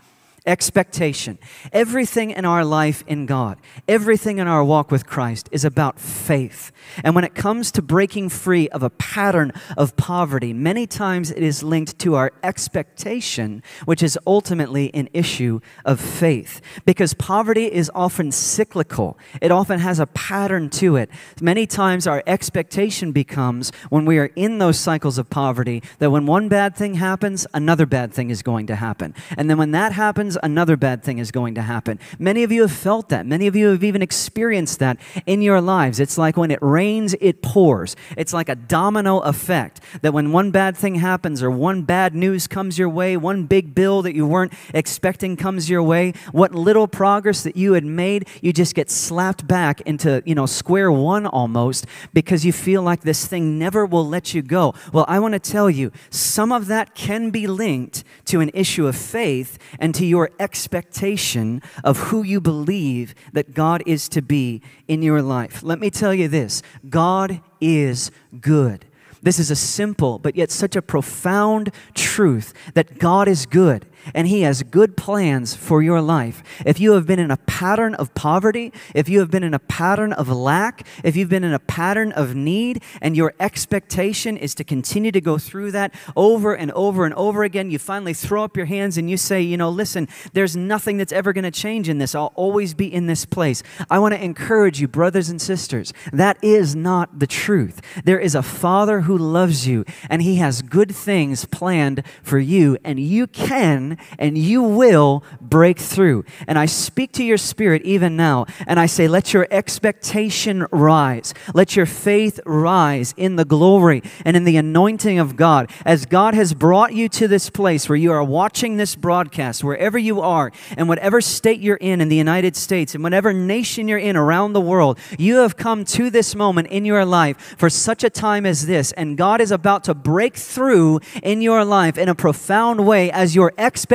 Expectation. Everything in our life in God, everything in our walk with Christ is about faith. And when it comes to breaking free of a pattern of poverty, many times it is linked to our expectation, which is ultimately an issue of faith. Because poverty is often cyclical. It often has a pattern to it. Many times our expectation becomes, when we are in those cycles of poverty, that when one bad thing happens, another bad thing is going to happen. And then when that happens, another bad thing is going to happen. Many of you have felt that. Many of you have even experienced that in your lives. It's like when it rains, it pours. It's like a domino effect, that when one bad thing happens or one bad news comes your way, one big bill that you weren't expecting comes your way, what little progress that you had made, you just get slapped back into, square one almost, because you feel like this thing never will let you go. Well, I want to tell you, some of that can be linked to an issue of faith and to your expectation of who you believe that God is to be in your life. Let me tell you this, God is good. This is a simple, but yet such a profound truth, that God is good. And He has good plans for your life. If you have been in a pattern of poverty, if you have been in a pattern of lack, if you've been in a pattern of need, and your expectation is to continue to go through that over and over and over again, you finally throw up your hands and you say, listen, there's nothing that's ever going to change in this. I'll always be in this place. I want to encourage you, brothers and sisters, that is not the truth. There is a Father who loves you, and He has good things planned for you, and you can and you will break through. And I speak to your spirit even now, and I say, let your expectation rise. Let your faith rise in the glory and in the anointing of God. As God has brought you to this place where you are watching this broadcast, wherever you are, and whatever state you're in the United States, and whatever nation you're in around the world, you have come to this moment in your life for such a time as this, and God is about to break through in your life in a profound way as your expectation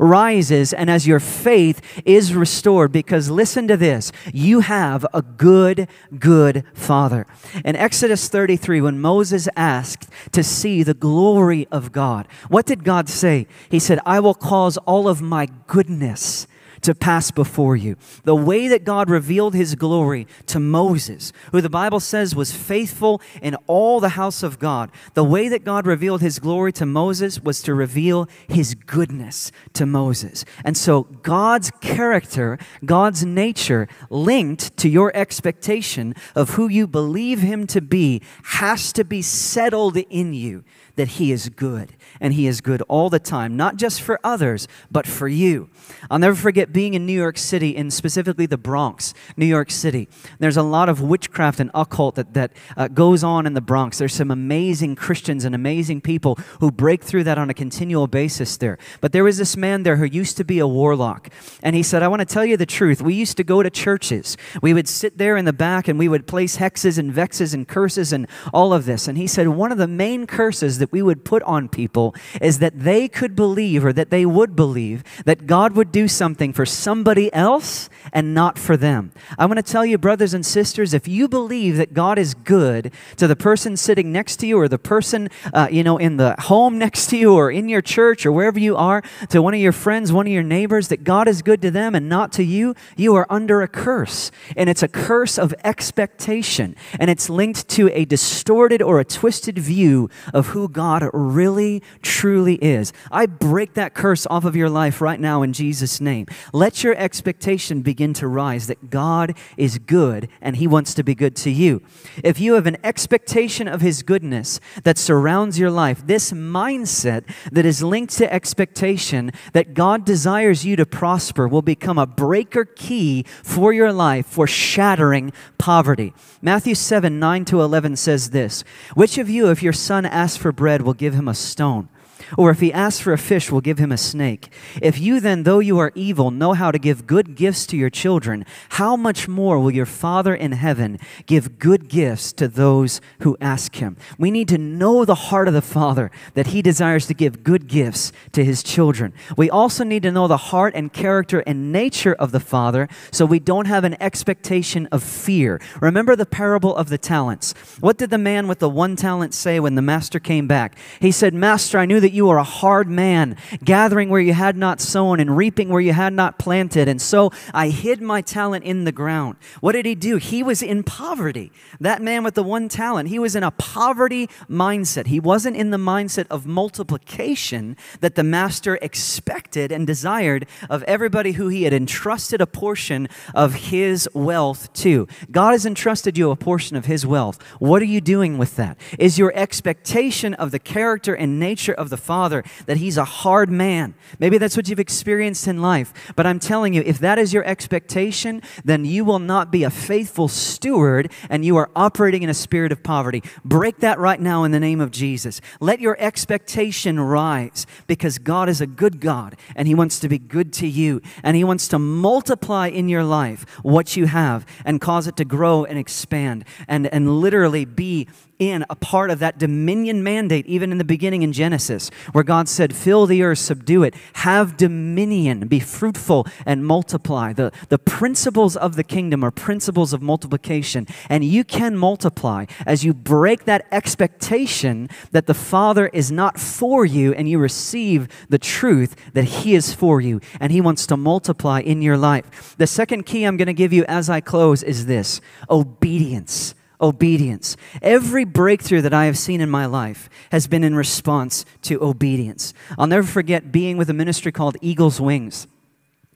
rises and as your faith is restored. Because listen to this, you have a good, good Father. In Exodus 33, when Moses asked to see the glory of God, what did God say? He said, I will cause all of my goodness to pass before you. The way that God revealed His glory to Moses, who the Bible says was faithful in all the house of God, the way that God revealed His glory to Moses was to reveal His goodness to Moses. And so God's character, God's nature, linked to your expectation of who you believe Him to be, has to be settled in you, that He is good, and He is good all the time, not just for others, but for you. I'll never forget being in New York City, and specifically the Bronx, New York City. There's a lot of witchcraft and occult that goes on in the Bronx. There's some amazing Christians and amazing people who break through that on a continual basis there. But there was this man there who used to be a warlock, and he said, I want to tell you the truth. We used to go to churches. We would sit there in the back, and we would place hexes and vexes and curses and all of this. And he said, one of the main curses that we would put on people is that they could believe, or that they would believe, that God would do something for somebody else and not for them. I want to tell you, brothers and sisters, if you believe that God is good to the person sitting next to you, or the person in the home next to you, or in your church, or wherever you are, to one of your friends, one of your neighbors, that God is good to them and not to you, you are under a curse. And it's a curse of expectation. And it's linked to a distorted or a twisted view of who God really, truly is. I break that curse off of your life right now in Jesus' name. Let your expectation begin to rise that God is good and He wants to be good to you. If you have an expectation of His goodness that surrounds your life, this mindset that is linked to expectation that God desires you to prosper will become a breaker key for your life for shattering poverty. Matthew 7:9 to 11 says this, which of you, if your son asks for bread, will give him a stone? Or if he asks for a fish, we'll give him a snake. If you then, though you are evil, know how to give good gifts to your children, how much more will your Father in heaven give good gifts to those who ask him? We need to know the heart of the Father, that he desires to give good gifts to his children. We also need to know the heart and character and nature of the Father so we don't have an expectation of fear. Remember the parable of the talents. What did the man with the one talent say when the master came back? He said, "Master, I knew that you are a hard man, gathering where you had not sown and reaping where you had not planted, and so I hid my talent in the ground." What did he do? He was in poverty. That man with the one talent, he was in a poverty mindset. He wasn't in the mindset of multiplication that the master expected and desired of everybody who he had entrusted a portion of his wealth to. God has entrusted you a portion of his wealth. What are you doing with that? Is your expectation of the character and nature of the Father that he's a hard man? Maybe that's what you've experienced in life, but I'm telling you, if that is your expectation, then you will not be a faithful steward and you are operating in a spirit of poverty. Break that right now in the name of Jesus. Let your expectation rise, because God is a good God and he wants to be good to you, and he wants to multiply in your life what you have and cause it to grow and expand and literally be in a part of that dominion mandate, even in the beginning in Genesis, where God said, "Fill the earth, subdue it, have dominion, be fruitful and multiply." The principles of the kingdom are principles of multiplication, and you can multiply as you break that expectation that the Father is not for you and you receive the truth that he is for you and he wants to multiply in your life. The second key I'm going to give you as I close is this: obedience. Obedience. Every breakthrough that I have seen in my life has been in response to obedience. I'll never forget being with a ministry called Eagle's Wings,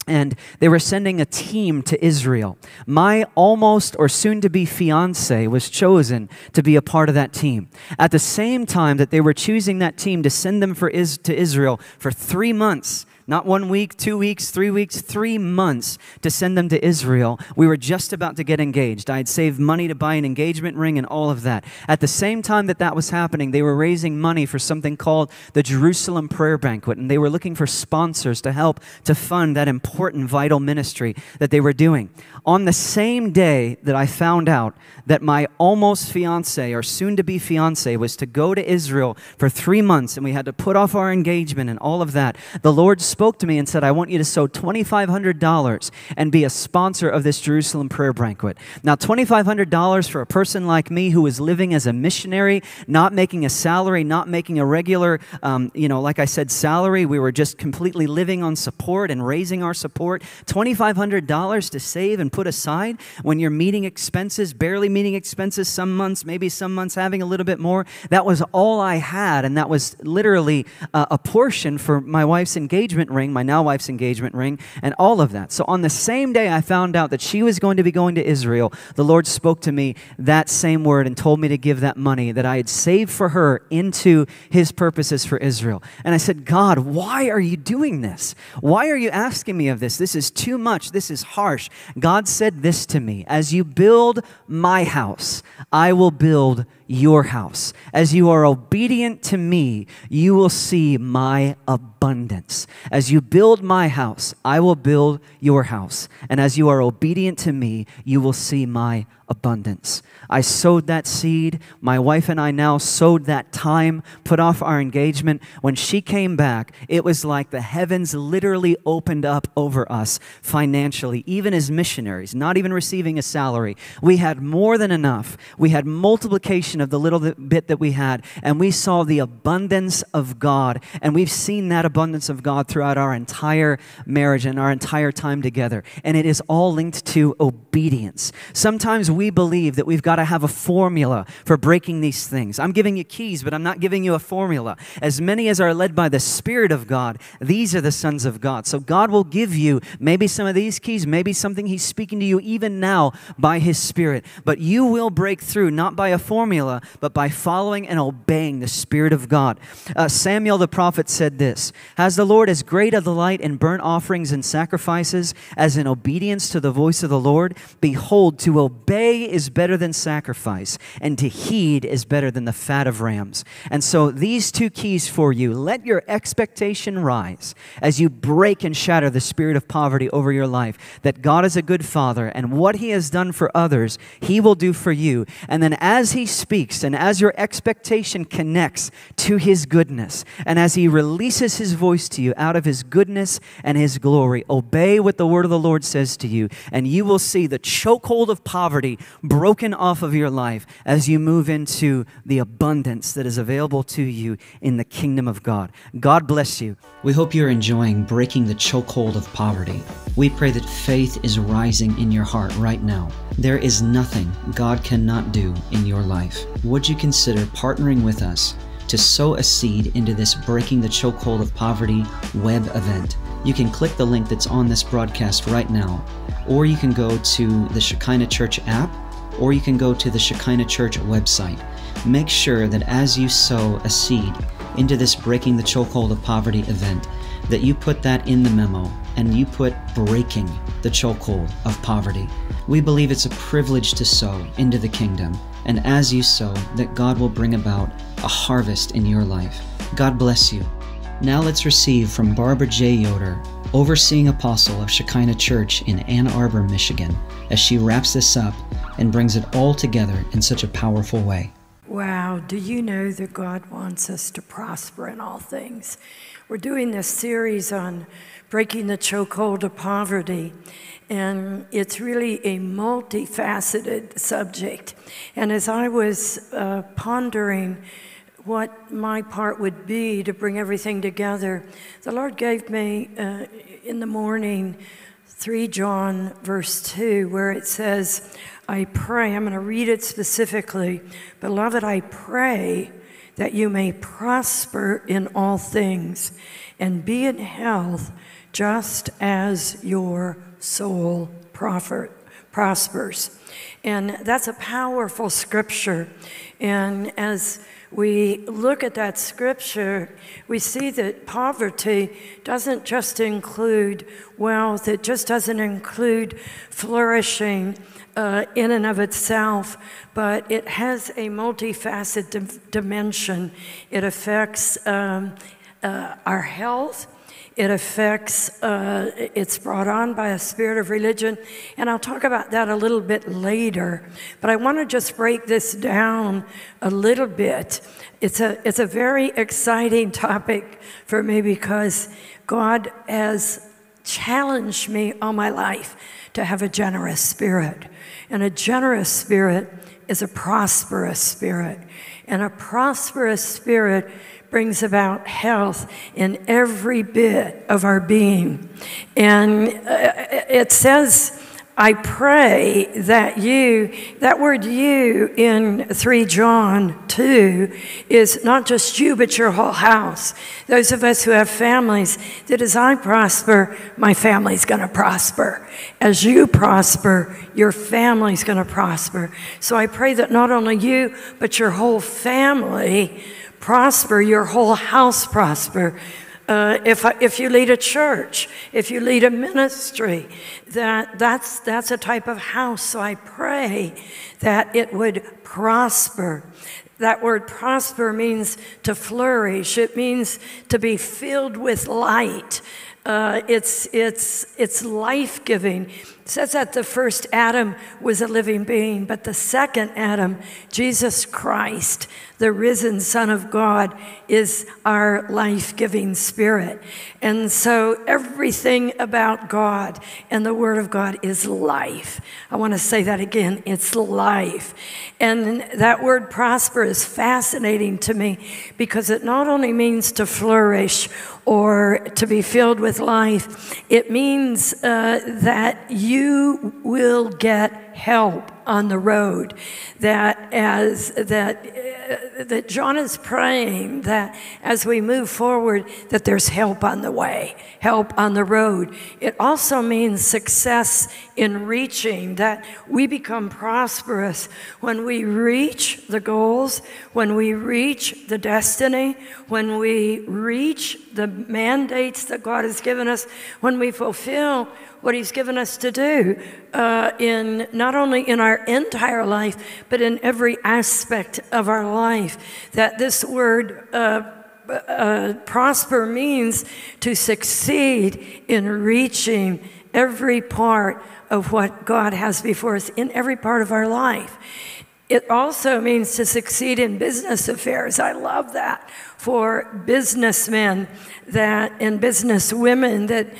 and they were sending a team to Israel. My almost or soon-to-be fiance was chosen to be a part of that team. At the same time that they were choosing that team to send them to Israel for 3 months, not 1 week, 2 weeks, 3 weeks, 3 months to send them to Israel, we were just about to get engaged. I had saved money to buy an engagement ring and all of that. At the same time that that was happening, they were raising money for something called the Jerusalem Prayer Banquet, and they were looking for sponsors to help to fund that important, vital ministry that they were doing. On the same day that I found out that my almost fiance or soon-to-be fiance was to go to Israel for 3 months and we had to put off our engagement and all of that, the Lord spoke to me and said, "I want you to sow $2,500 and be a sponsor of this Jerusalem Prayer Banquet." Now, $2,500 for a person like me who was living as a missionary, not making a salary, not making a regular, like I said, salary. We were just completely living on support and raising our support. $2,500 to save and put aside when you're meeting expenses, barely meeting expenses some months, maybe some months having a little bit more. That was all I had, and that was literally a portion for my wife's engagement ring, my now wife's engagement ring, and all of that. So on the same day I found out that she was going to be going to Israel, the Lord spoke to me that same word and told me to give that money that I had saved for her into his purposes for Israel. And I said, "God, why are you doing this? Why are you asking me of this? This is too much. This is harsh." God said this to me: "As you build my house, I will build your house. As you are obedient to me, you will see my abundance. As you build my house, I will build your house. And as you are obedient to me, you will see my abundance." I sowed that seed. My wife and I now sowed that time, put off our engagement. When she came back, it was like the heavens literally opened up over us financially, even as missionaries, not even receiving a salary. We had more than enough. We had multiplication of the little bit that we had, and we saw the abundance of God, and we've seen that abundance of God throughout our entire marriage and our entire time together, and it is all linked to obedience. Sometimes we believe that we've got to have a formula for breaking these things. I'm giving you keys, but I'm not giving you a formula. As many as are led by the Spirit of God, these are the sons of God. So God will give you maybe some of these keys, maybe something he's speaking to you even now by his Spirit. But you will break through, not by a formula, but by following and obeying the Spirit of God. Samuel the prophet said this: "Has the Lord as great a delight in burnt offerings and sacrifices as in obedience to the voice of the Lord? Behold, to obey obey is better than sacrifice, and to heed is better than the fat of rams. And so these two keys for you. Let your expectation rise as you break and shatter the spirit of poverty over your life, that God is a good Father, and what He has done for others, He will do for you. And then as He speaks, and as your expectation connects to His goodness, and as He releases His voice to you out of His goodness and His glory, obey what the word of the Lord says to you, and you will see the chokehold of poverty broken off of your life as you move into the abundance that is available to you in the kingdom of God. God bless you. We hope you're enjoying breaking the chokehold of poverty. We pray that faith is rising in your heart right now. There is nothing God cannot do in your life. Would you consider partnering with us to sow a seed into this Breaking the Chokehold of Poverty web event? You can click the link that's on this broadcast right now, or you can go to the Shekinah Church app, or you can go to the Shekinah Church website. Make sure that as you sow a seed into this Breaking the Chokehold of Poverty event, that you put that in the memo and you put breaking the chokehold of poverty. We believe it's a privilege to sow into the kingdom, and as you sow, that God will bring about a harvest in your life. God bless you. Now let's receive from Barbara J. Yoder, overseeing apostle of Shekinah Church in Ann Arbor, Michigan, as she wraps this up and brings it all together in such a powerful way. Wow, do you know that God wants us to prosper in all things? We're doing this series on breaking the chokehold of poverty, and it's really a multifaceted subject. And as I was pondering what my part would be to bring everything together, the Lord gave me in the morning 3 John verse 2, where it says, I pray, I'm going to read it specifically, beloved, I pray that you may prosper in all things and be in health just as your soul prospers. And that's a powerful scripture. And as we look at that scripture, we see that poverty doesn't just include wealth, it just doesn't include flourishing in and of itself, but it has a multifaceted dimension. It affects our health. It affects, it's brought on by a spirit of religion, and I'll talk about that a little bit later, but I want to just break this down a little bit. It's a very exciting topic for me, because God has challenged me all my life to have a generous spirit, and a generous spirit is a prosperous spirit, and a prosperous spirit brings about health in every bit of our being. And it says, I pray that you, that word you in 3 John 2 is not just you, but your whole house. Those of us who have families, that as I prosper, my family's gonna prosper. As you prosper, your family's gonna prosper. So I pray that not only you, but your whole family prosper, your whole house prosper. If you lead a church, if you lead a ministry, that's a type of house. So I pray that it would prosper. That word prosper means to flourish. It means to be filled with light. It's life-giving. It says that the first Adam was a living being, but the second Adam, Jesus Christ, the risen Son of God, is our life-giving spirit. And so everything about God and the Word of God is life. I want to say that again, it's life. And that word prosper is fascinating to me, because it not only means to flourish or to be filled with life, it means that you will get help on the road. That John is praying that as we move forward, that there's help on the way, help on the road. It also means success in reaching, that we become prosperous when we reach the goals, when we reach the destiny, when we reach the mandates that God has given us, when we fulfill what He's given us to do in not not only in our entire life, but in every aspect of our life. That this word prosper means to succeed in reaching every part of what God has before us in every part of our life. It also means to succeed in business affairs. I love that for businessmen and businesswomen, that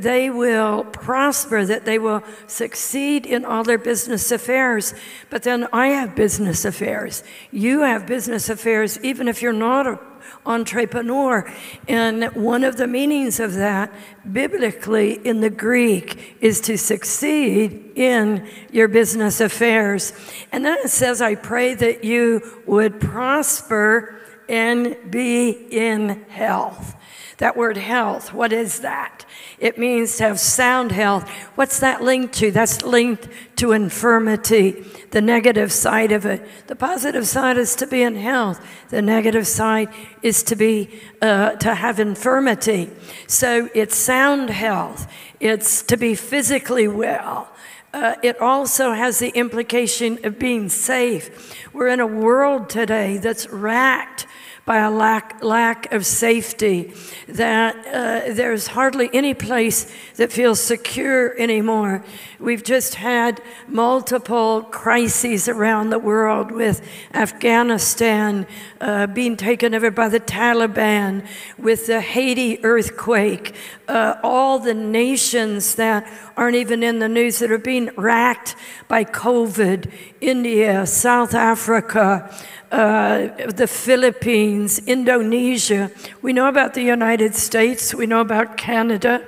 they will prosper, that they will succeed in all their business affairs. But then I have business affairs. You have business affairs, even if you're not an entrepreneur. And one of the meanings of that, biblically in the Greek, is to succeed in your business affairs. And then it says, I pray that you would prosper and be in health. That word health, what is that? It means to have sound health. What's that linked to? That's linked to infirmity, the negative side of it. The positive side is to be in health. The negative side is to be to have infirmity. So it's sound health. It's to be physically well. It also has the implication of being safe. We're in a world today that's racked by a lack of safety, that there's hardly any place that feels secure anymore. We've just had multiple crises around the world, with Afghanistan being taken over by the Taliban, with the Haiti earthquake, all the nations that aren't even in the news that are being racked by COVID, India, South Africa, the Philippines, Indonesia. We know about the United States, we know about Canada,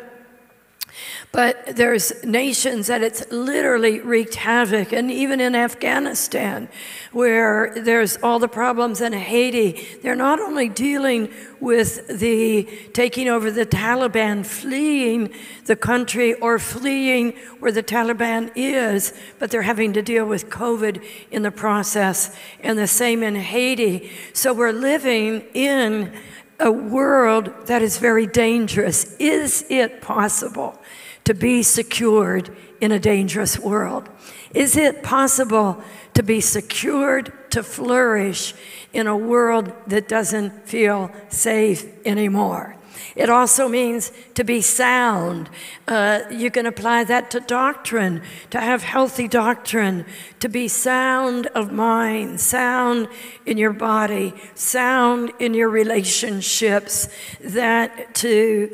but there's nations that it's literally wreaked havoc. And even in Afghanistan, where there's all the problems in Haiti, they're not only dealing with the taking over the Taliban, fleeing the country or fleeing where the Taliban is, but they're having to deal with COVID in the process, and the same in Haiti. So we're living in a world that is very dangerous. Is it possible to be secured in a dangerous world? Is it possible to be secured, to flourish in a world that doesn't feel safe anymore? It also means to be sound. You can apply that to doctrine, to have healthy doctrine, to be sound of mind, sound in your body, sound in your relationships, that to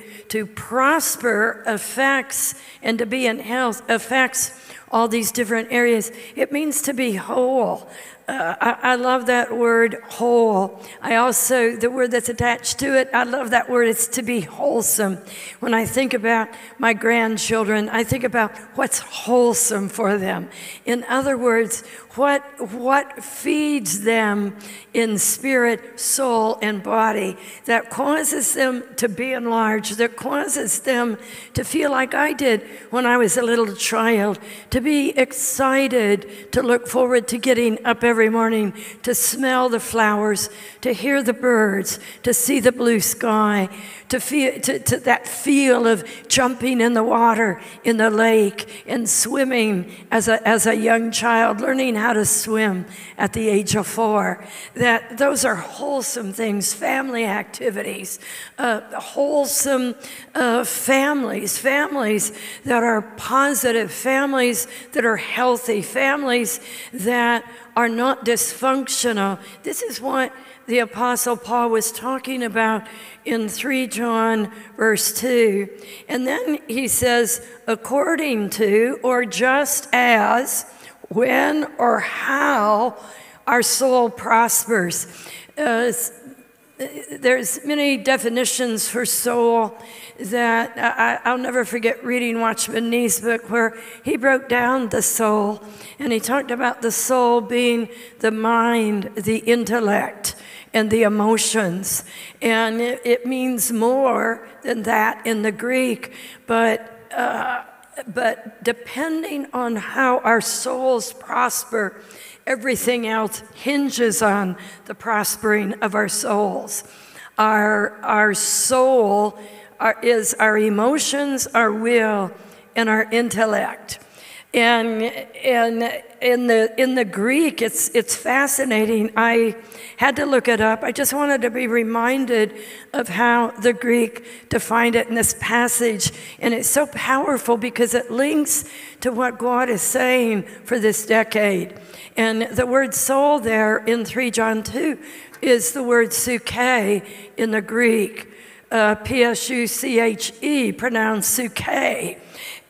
prosper affects, and to be in health affects all these different areas. It means to be whole. I love that word, whole. I also, the word that's attached to it, I love that word, it's to be wholesome. When I think about my grandchildren, I think about what's wholesome for them. In other words, what feeds them in spirit, soul, and body, that causes them to be enlarged, that causes them to feel like I did when I was a little child, to be excited, to look forward to getting up every morning, to smell the flowers, to hear the birds, to see the blue sky, to feel to that feel of jumping in the water, in the lake, and swimming as a young child, learning how to swim at the age of 4. That those are wholesome things, family activities, wholesome families, families that are positive, families that are healthy, families that are not dysfunctional. This is what the Apostle Paul was talking about in 3 John verse 2. And then he says, according to, or just as, when or how our soul prospers. There's many definitions for soul that I'll never forget reading Watchman Nee's book, where he broke down the soul, and he talked about the soul being the mind, the intellect, and the emotions. And it means more than that in the Greek, but depending on how our souls prosper, everything else hinges on the prospering of our souls. Our soul is our emotions, our will, and our intellect. And in the Greek, it's fascinating. I had to look it up. I just wanted to be reminded of how the Greek defined it in this passage. And it's so powerful because it links to what God is saying for this decade. And the word soul there in 3 John 2 is the word psyche in the Greek. P-S-U-C-H-E, pronounced psyche.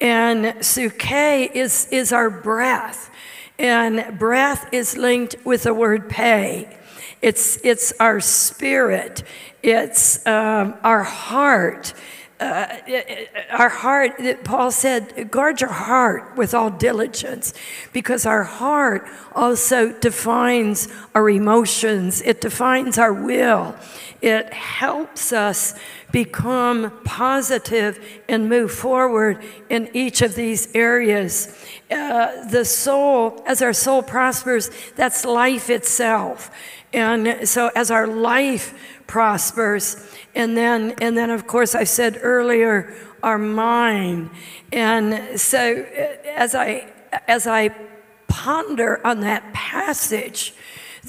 And psyche is our breath. And breath is linked with the word pay. It's our spirit. It's our heart. Our heart, Paul said, guard your heart with all diligence, because our heart also defines our emotions. It defines our will. It helps us become positive and move forward in each of these areas. The soul, as our soul prospers, that's life itself. And so as our life prospers, and then of course I said earlier, our mind. And so as I ponder on that passage,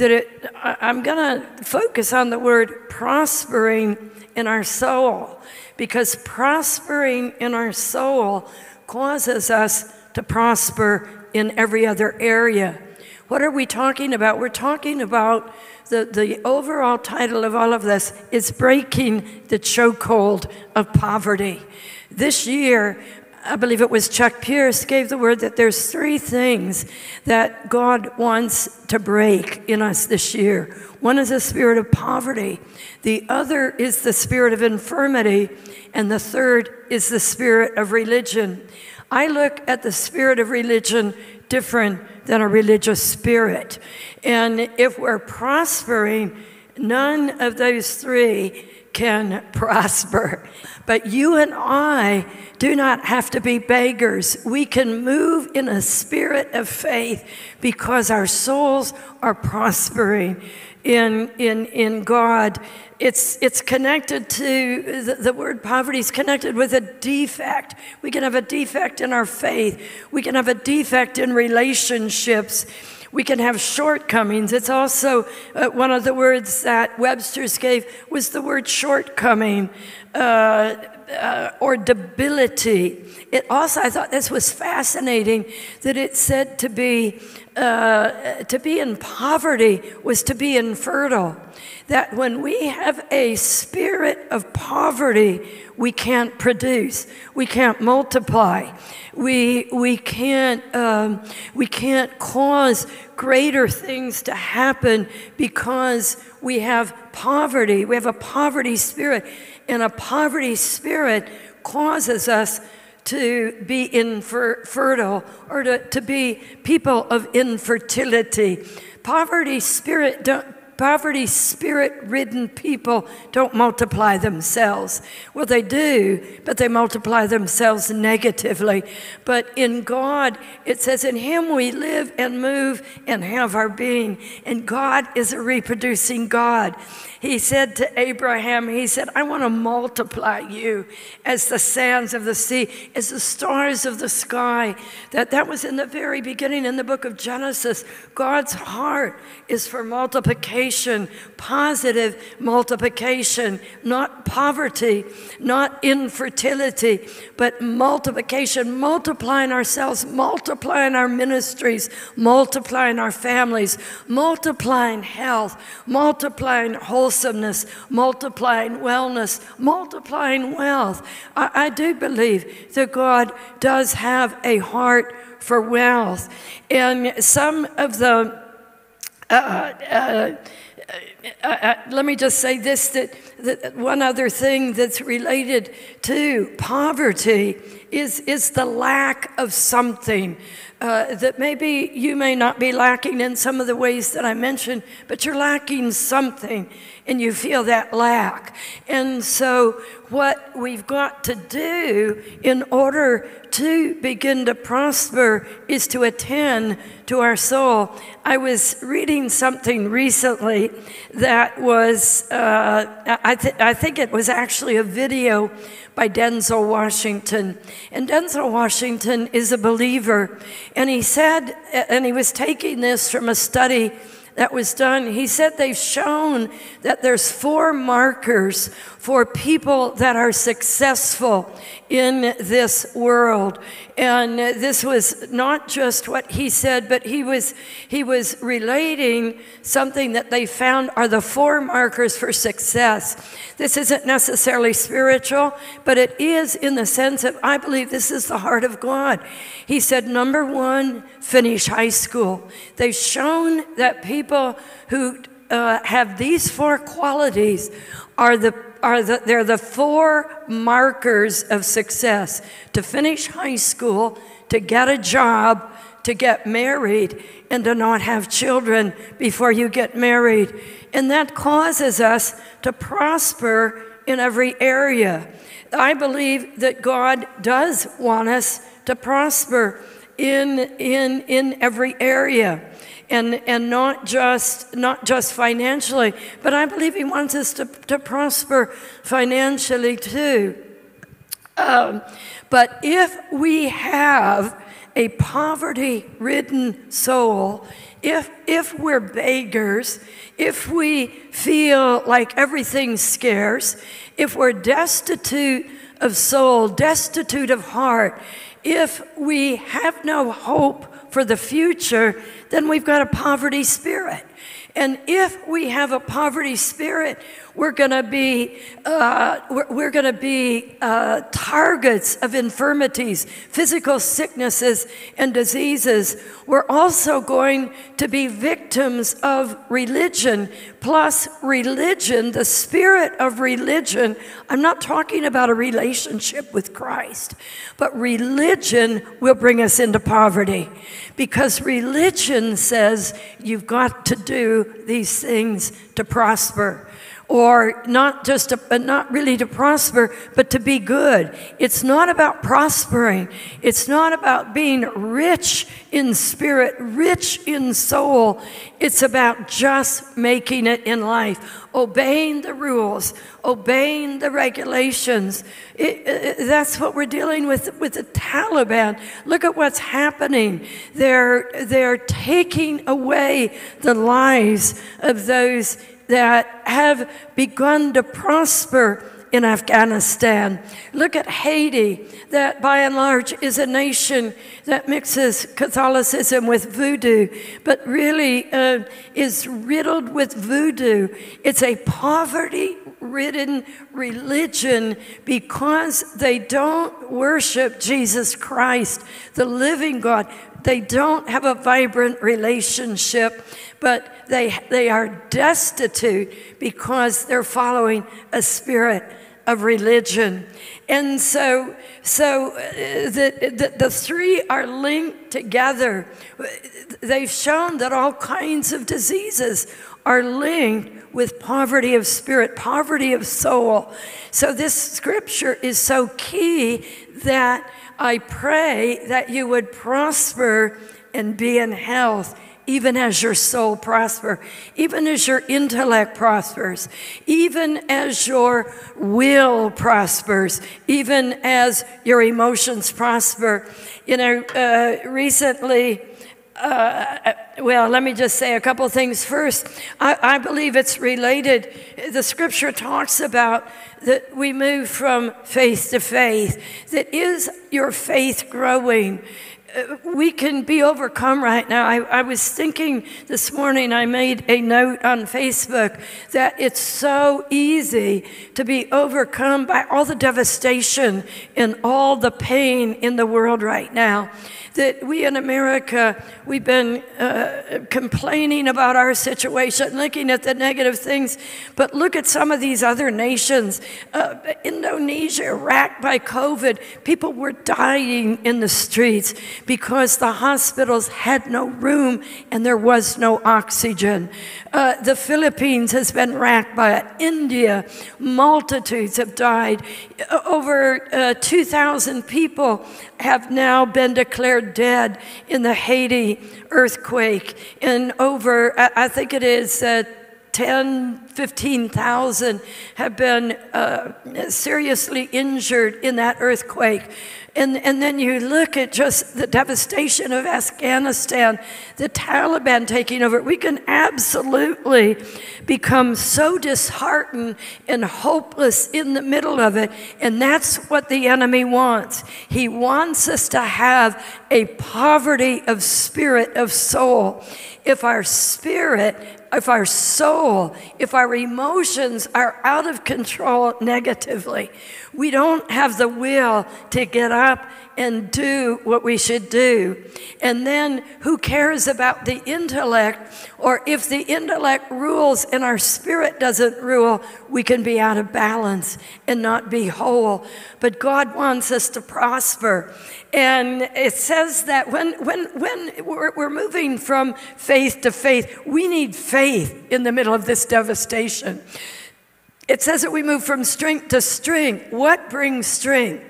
I'm going to focus on the word prospering in our soul, because prospering in our soul causes us to prosper in every other area. What are we talking about? We're talking about the overall title of all of this is breaking the chokehold of poverty. This year, I believe it was Chuck Pierce gave the word that there's three things that God wants to break in us this year. One is the spirit of poverty. The other is the spirit of infirmity. And the third is the spirit of religion. I look at the spirit of religion different than a religious spirit. And if we're prospering, none of those three can prosper. But you and I do not have to be beggars. We can move in a spirit of faith because our souls are prospering in God. It's connected to, the word poverty is connected with a defect. We can have a defect in our faith. We can have a defect in relationships. We can have shortcomings. It's also one of the words that Webster's gave was the word shortcoming or debility. It also, I thought this was fascinating, that it said to be in poverty was to be infertile. That when we have a spirit of poverty, we can't produce, we can't multiply, we can't cause greater things to happen because we have poverty. We have a poverty spirit, and a poverty spirit causes us to be infertile or to be people of infertility. Poverty spirit-ridden people don't multiply themselves. Well, they do, but they multiply themselves negatively. But in God, it says, in Him we live and move and have our being. And God is a reproducing God. He said to Abraham, He said, I want to multiply you as the sands of the sea, as the stars of the sky. That was in the very beginning in the book of Genesis. God's heart is for multiplication. Positive multiplication, not poverty, not infertility, but multiplication, multiplying ourselves, multiplying our ministries, multiplying our families, multiplying health, multiplying wholesomeness, multiplying wellness, multiplying wealth. I do believe that God does have a heart for wealth. And some of the let me just say this, that one other thing that's related to poverty is the lack of something. That maybe you may not be lacking in some of the ways that I mentioned, but you're lacking something and you feel that lack. And so what we've got to do in order to begin to prosper is to attend to our soul. I was reading something recently that was, I think it was actually a video by Denzel Washington. And Denzel Washington is a believer. And he said, and he was taking this from a study that was done, he said they've shown that there's 4 markers for people that are successful in this world. And this was not just what he said, but he was relating something that they found are the 4 markers for success. This isn't necessarily spiritual, but it is in the sense of, I believe this is the heart of God. He said, number 1, finish high school. They've shown that people who have these 4 qualities they're the 4 markers of success: to finish high school, to get a job, to get married, and to not have children before you get married. And that causes us to prosper in every area. I believe that God does want us to prosper in every area. And not just financially, but I believe he wants us to prosper financially too. But if we have a poverty-ridden soul, if we're beggars, if we feel like everything's scarce, if we're destitute of soul, destitute of heart, if we have no hope for the future, then we've got a poverty spirit. And if we have a poverty spirit, we're going to be targets of infirmities, physical sicknesses, and diseases. We're also going to be victims of religion. Plus, religion, the spirit of religion. I'm not talking about a relationship with Christ, but religion will bring us into poverty, because religion says you've got to do these things to prosper. Or not really to prosper, but to be good. It's not about prospering. It's not about being rich in spirit, rich in soul. It's about just making it in life, obeying the rules, obeying the regulations. That's what we're dealing with the Taliban. Look at what's happening. They're taking away the lives of those that have begun to prosper in Afghanistan. Look at Haiti, that by and large is a nation that mixes Catholicism with voodoo, but really is riddled with voodoo. It's a poverty-ridden religion because they don't worship Jesus Christ, the living God. They don't have a vibrant relationship, but they are destitute because they're following a spirit of religion. And so the 3 are linked together. They've shown that all kinds of diseases are linked with poverty of spirit, poverty of soul. So this scripture is so key that I pray that you would prosper and be in health, even as your soul prospers, even as your intellect prospers, even as your will prospers, even as your emotions prosper. You know, recently, well, let me just say a couple things first. I believe it's related. The scripture talks about that we move from faith to faith. That is your faith growing? We can be overcome right now. I was thinking this morning, I made a note on Facebook that it's so easy to be overcome by all the devastation and all the pain in the world right now. That we in America, we've been complaining about our situation, looking at the negative things, but look at some of these other nations. Indonesia, racked by COVID, people were dying in the streets because the hospitals had no room and there was no oxygen. The Philippines has been racked by it. India, multitudes have died. Over 2,000 people have now been declared dead in the Haiti earthquake. And over, I think it is 10, 15,000 have been seriously injured in that earthquake. And then you look at just the devastation of Afghanistan, the Taliban taking over. We can absolutely become so disheartened and hopeless in the middle of it. And that's what the enemy wants. He wants us to have a poverty of spirit, of soul. If our spirit, if our soul, if our emotions are out of control negatively, we don't have the will to get up and do what we should do. And then who cares about the intellect? Or if the intellect rules and our spirit doesn't rule, we can be out of balance and not be whole. But God wants us to prosper. And it says that when we're moving from faith to faith, we need faith in the middle of this devastation. It says that we move from strength to strength. What brings strength?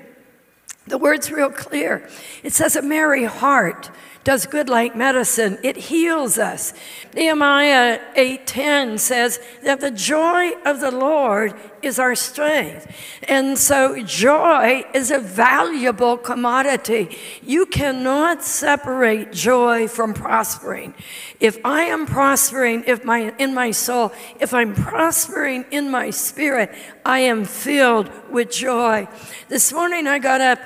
The word's real clear. It says a merry heart does good like medicine. It heals us. Nehemiah 8:10 says that the joy of the Lord is our strength. And so joy is a valuable commodity. You cannot separate joy from prospering. If I am prospering in my soul, if I'm prospering in my spirit, I am filled with joy. This morning I got up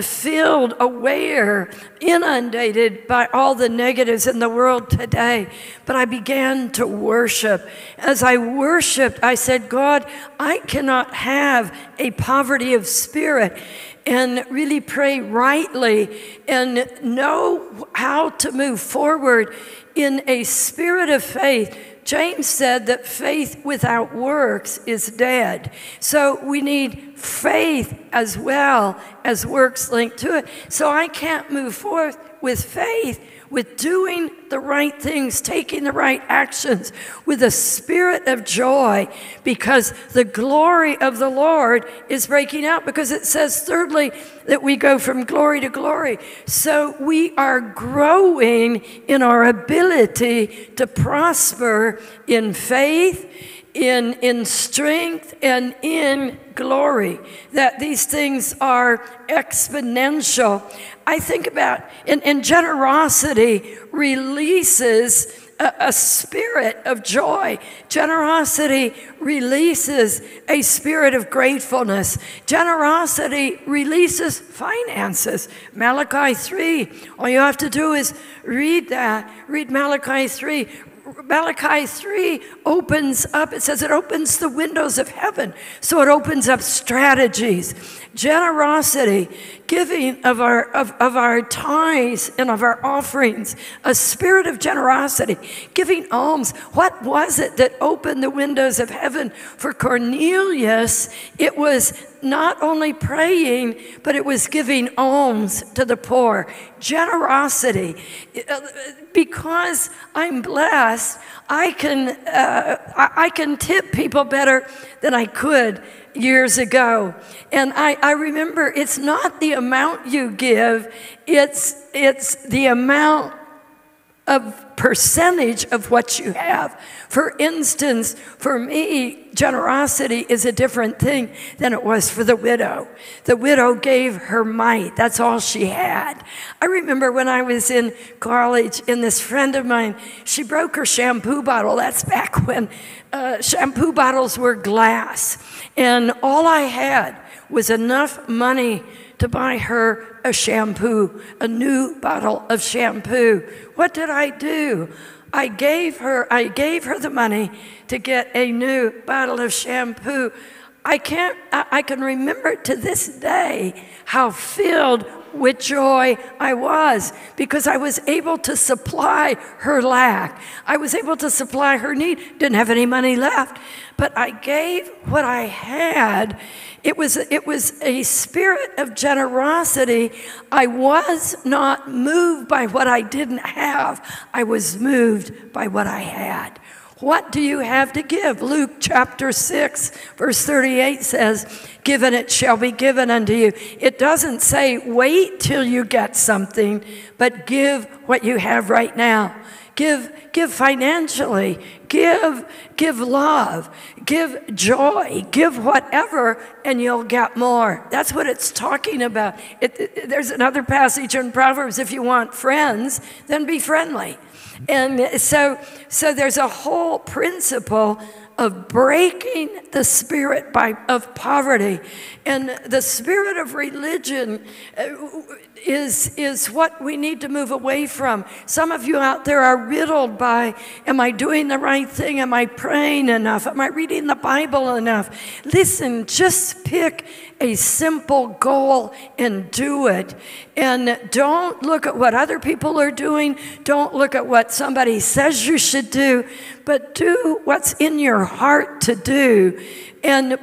filled, aware, inundated by all the negatives in the world today. But I began to worship. As I worshiped, I said, God, I cannot have a poverty of spirit, and really pray rightly and know how to move forward in a spirit of faith. James said that faith without works is dead. So we need faith as well as works linked to it. So I can't move forth with faith, with doing the right things, taking the right actions, with a spirit of joy, because the glory of the Lord is breaking out, because it says, thirdly, that we go from glory to glory. So we are growing in our ability to prosper in faith, in strength, and in glory, that these things are exponential. I think about, and generosity releases a spirit of joy. Generosity releases a spirit of gratefulness. Generosity releases finances. Malachi 3, all you have to do is read that, read Malachi 3. Malachi 3 opens up, it says it opens the windows of heaven. So it opens up strategies. Generosity, giving of our tithes and of our offerings, a spirit of generosity, giving alms. What was it that opened the windows of heaven for Cornelius? It was not only praying, but it was giving alms to the poor. Generosity. Because I'm blessed, I can tip people better than I could years ago. And I remember, it's not the amount you give, it's the amount of percentage of what you have. For instance, for me, generosity is a different thing than it was for the widow. The widow gave her mite. That's all she had. I remember when I was in college, and this friend of mine, she broke her shampoo bottle. That's back when shampoo bottles were glass. And all I had was enough money to buy her a shampoo, a new bottle of shampoo. What did I do? I gave her the money to get a new bottle of shampoo. I can remember to this day how filled with joy I was, because I was able to supply her lack. I was able to supply her need. Didn't have any money left, but I gave what I had. It was a spirit of generosity. I was not moved by what I didn't have. I was moved by what I had. What do you have to give? Luke chapter 6, verse 38 says, "Give and it shall be given unto you." It doesn't say wait till you get something, but give what you have right now. Give financially, give love, give joy, give whatever, and you'll get more. That's what it's talking about. There's another passage in Proverbs, if you want friends, then be friendly. And so there's a whole principle of breaking the spirit of poverty. And the spirit of religion is what we need to move away from. Some of you out there are riddled by, am I doing the right thing? Am I praying enough? Am I reading the Bible enough? Listen, just pick a simple goal and do it. And don't look at what other people are doing. Don't look at what somebody says you should do, but do what's in your heart to do. And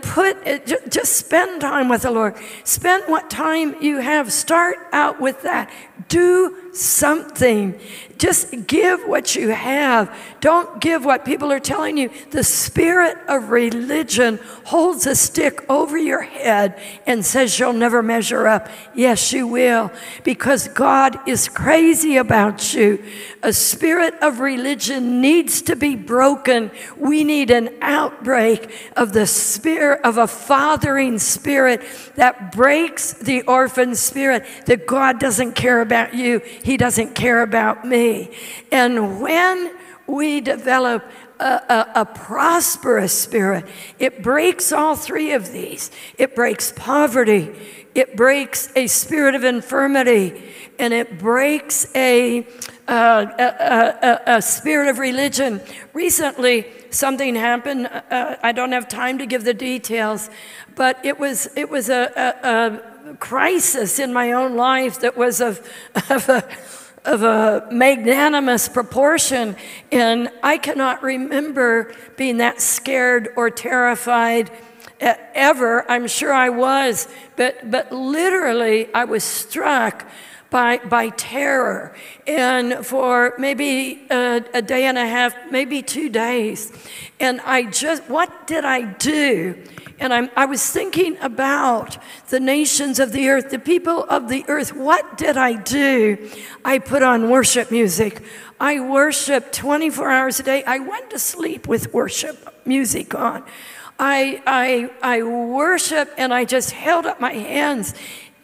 just spend time with the Lord. Spend what time you have. Start out with that. Do something. Just give what you have. Don't give what people are telling you. The spirit of religion holds a stick over your head and says you'll never measure up. Yes, you will, because God is crazy about you. A spirit of religion needs to be broken. We need an outbreak of the spirit of a fathering spirit that breaks the orphan spirit, that God doesn't care about you, he doesn't care about me. And when we develop a prosperous spirit, it breaks all three of these. It breaks poverty, it breaks a spirit of infirmity, and it breaks a spirit of religion. Recently, something happened. I don't have time to give the details, but it was a crisis in my own life that was of a magnanimous proportion, and I cannot remember being that scared or terrified ever. I'm sure I was, but literally I was struck by terror, and for maybe a day and a half, maybe 2 days. And what did I do? And I was thinking about the nations of the earth, the people of the earth. What did I do? I put on worship music. I worshiped 24 hours a day. I went to sleep with worship music on. I worshiped, and I just held up my hands,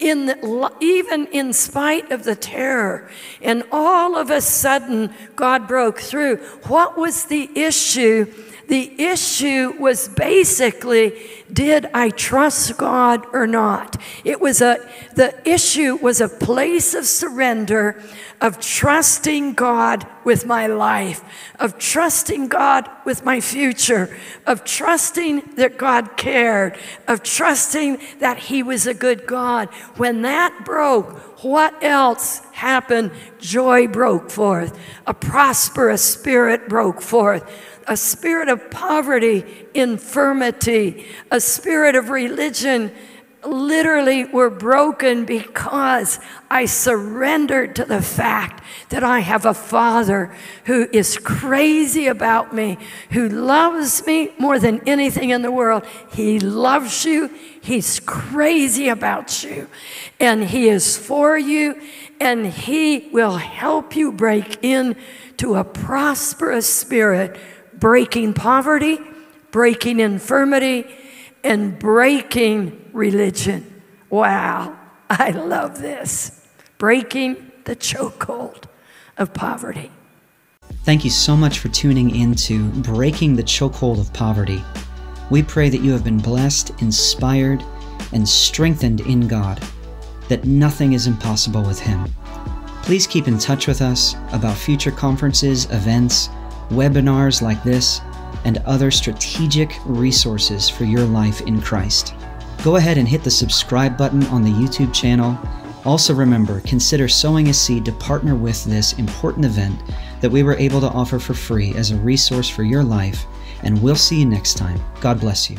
even in spite of the terror. And all of a sudden, God broke through. What was the issue? The issue was basically, did I trust God or not? The issue was a place of surrender, of trusting God with my life, of trusting God with my future, of trusting that God cared, of trusting that he was a good God. When that broke, what else happened? Joy broke forth. A prosperous spirit broke forth. A spirit of poverty, infirmity, a spirit of religion literally were broken, because I surrendered to the fact that I have a Father who is crazy about me, who loves me more than anything in the world. He loves you. He's crazy about you, and he is for you, and he will help you break into a prosperous spirit, breaking poverty, breaking infirmity, and breaking religion. Wow, I love this. Breaking the chokehold of poverty. Thank you so much for tuning in to Breaking the Chokehold of Poverty. We pray that you have been blessed, inspired, and strengthened in God, that nothing is impossible with him. Please keep in touch with us about future conferences, events, webinars like this, and other strategic resources for your life in Christ. Go ahead and hit the subscribe button on the YouTube channel. Also remember, consider sowing a seed to partner with this important event that we were able to offer for free as a resource for your life, and we'll see you next time. God bless you.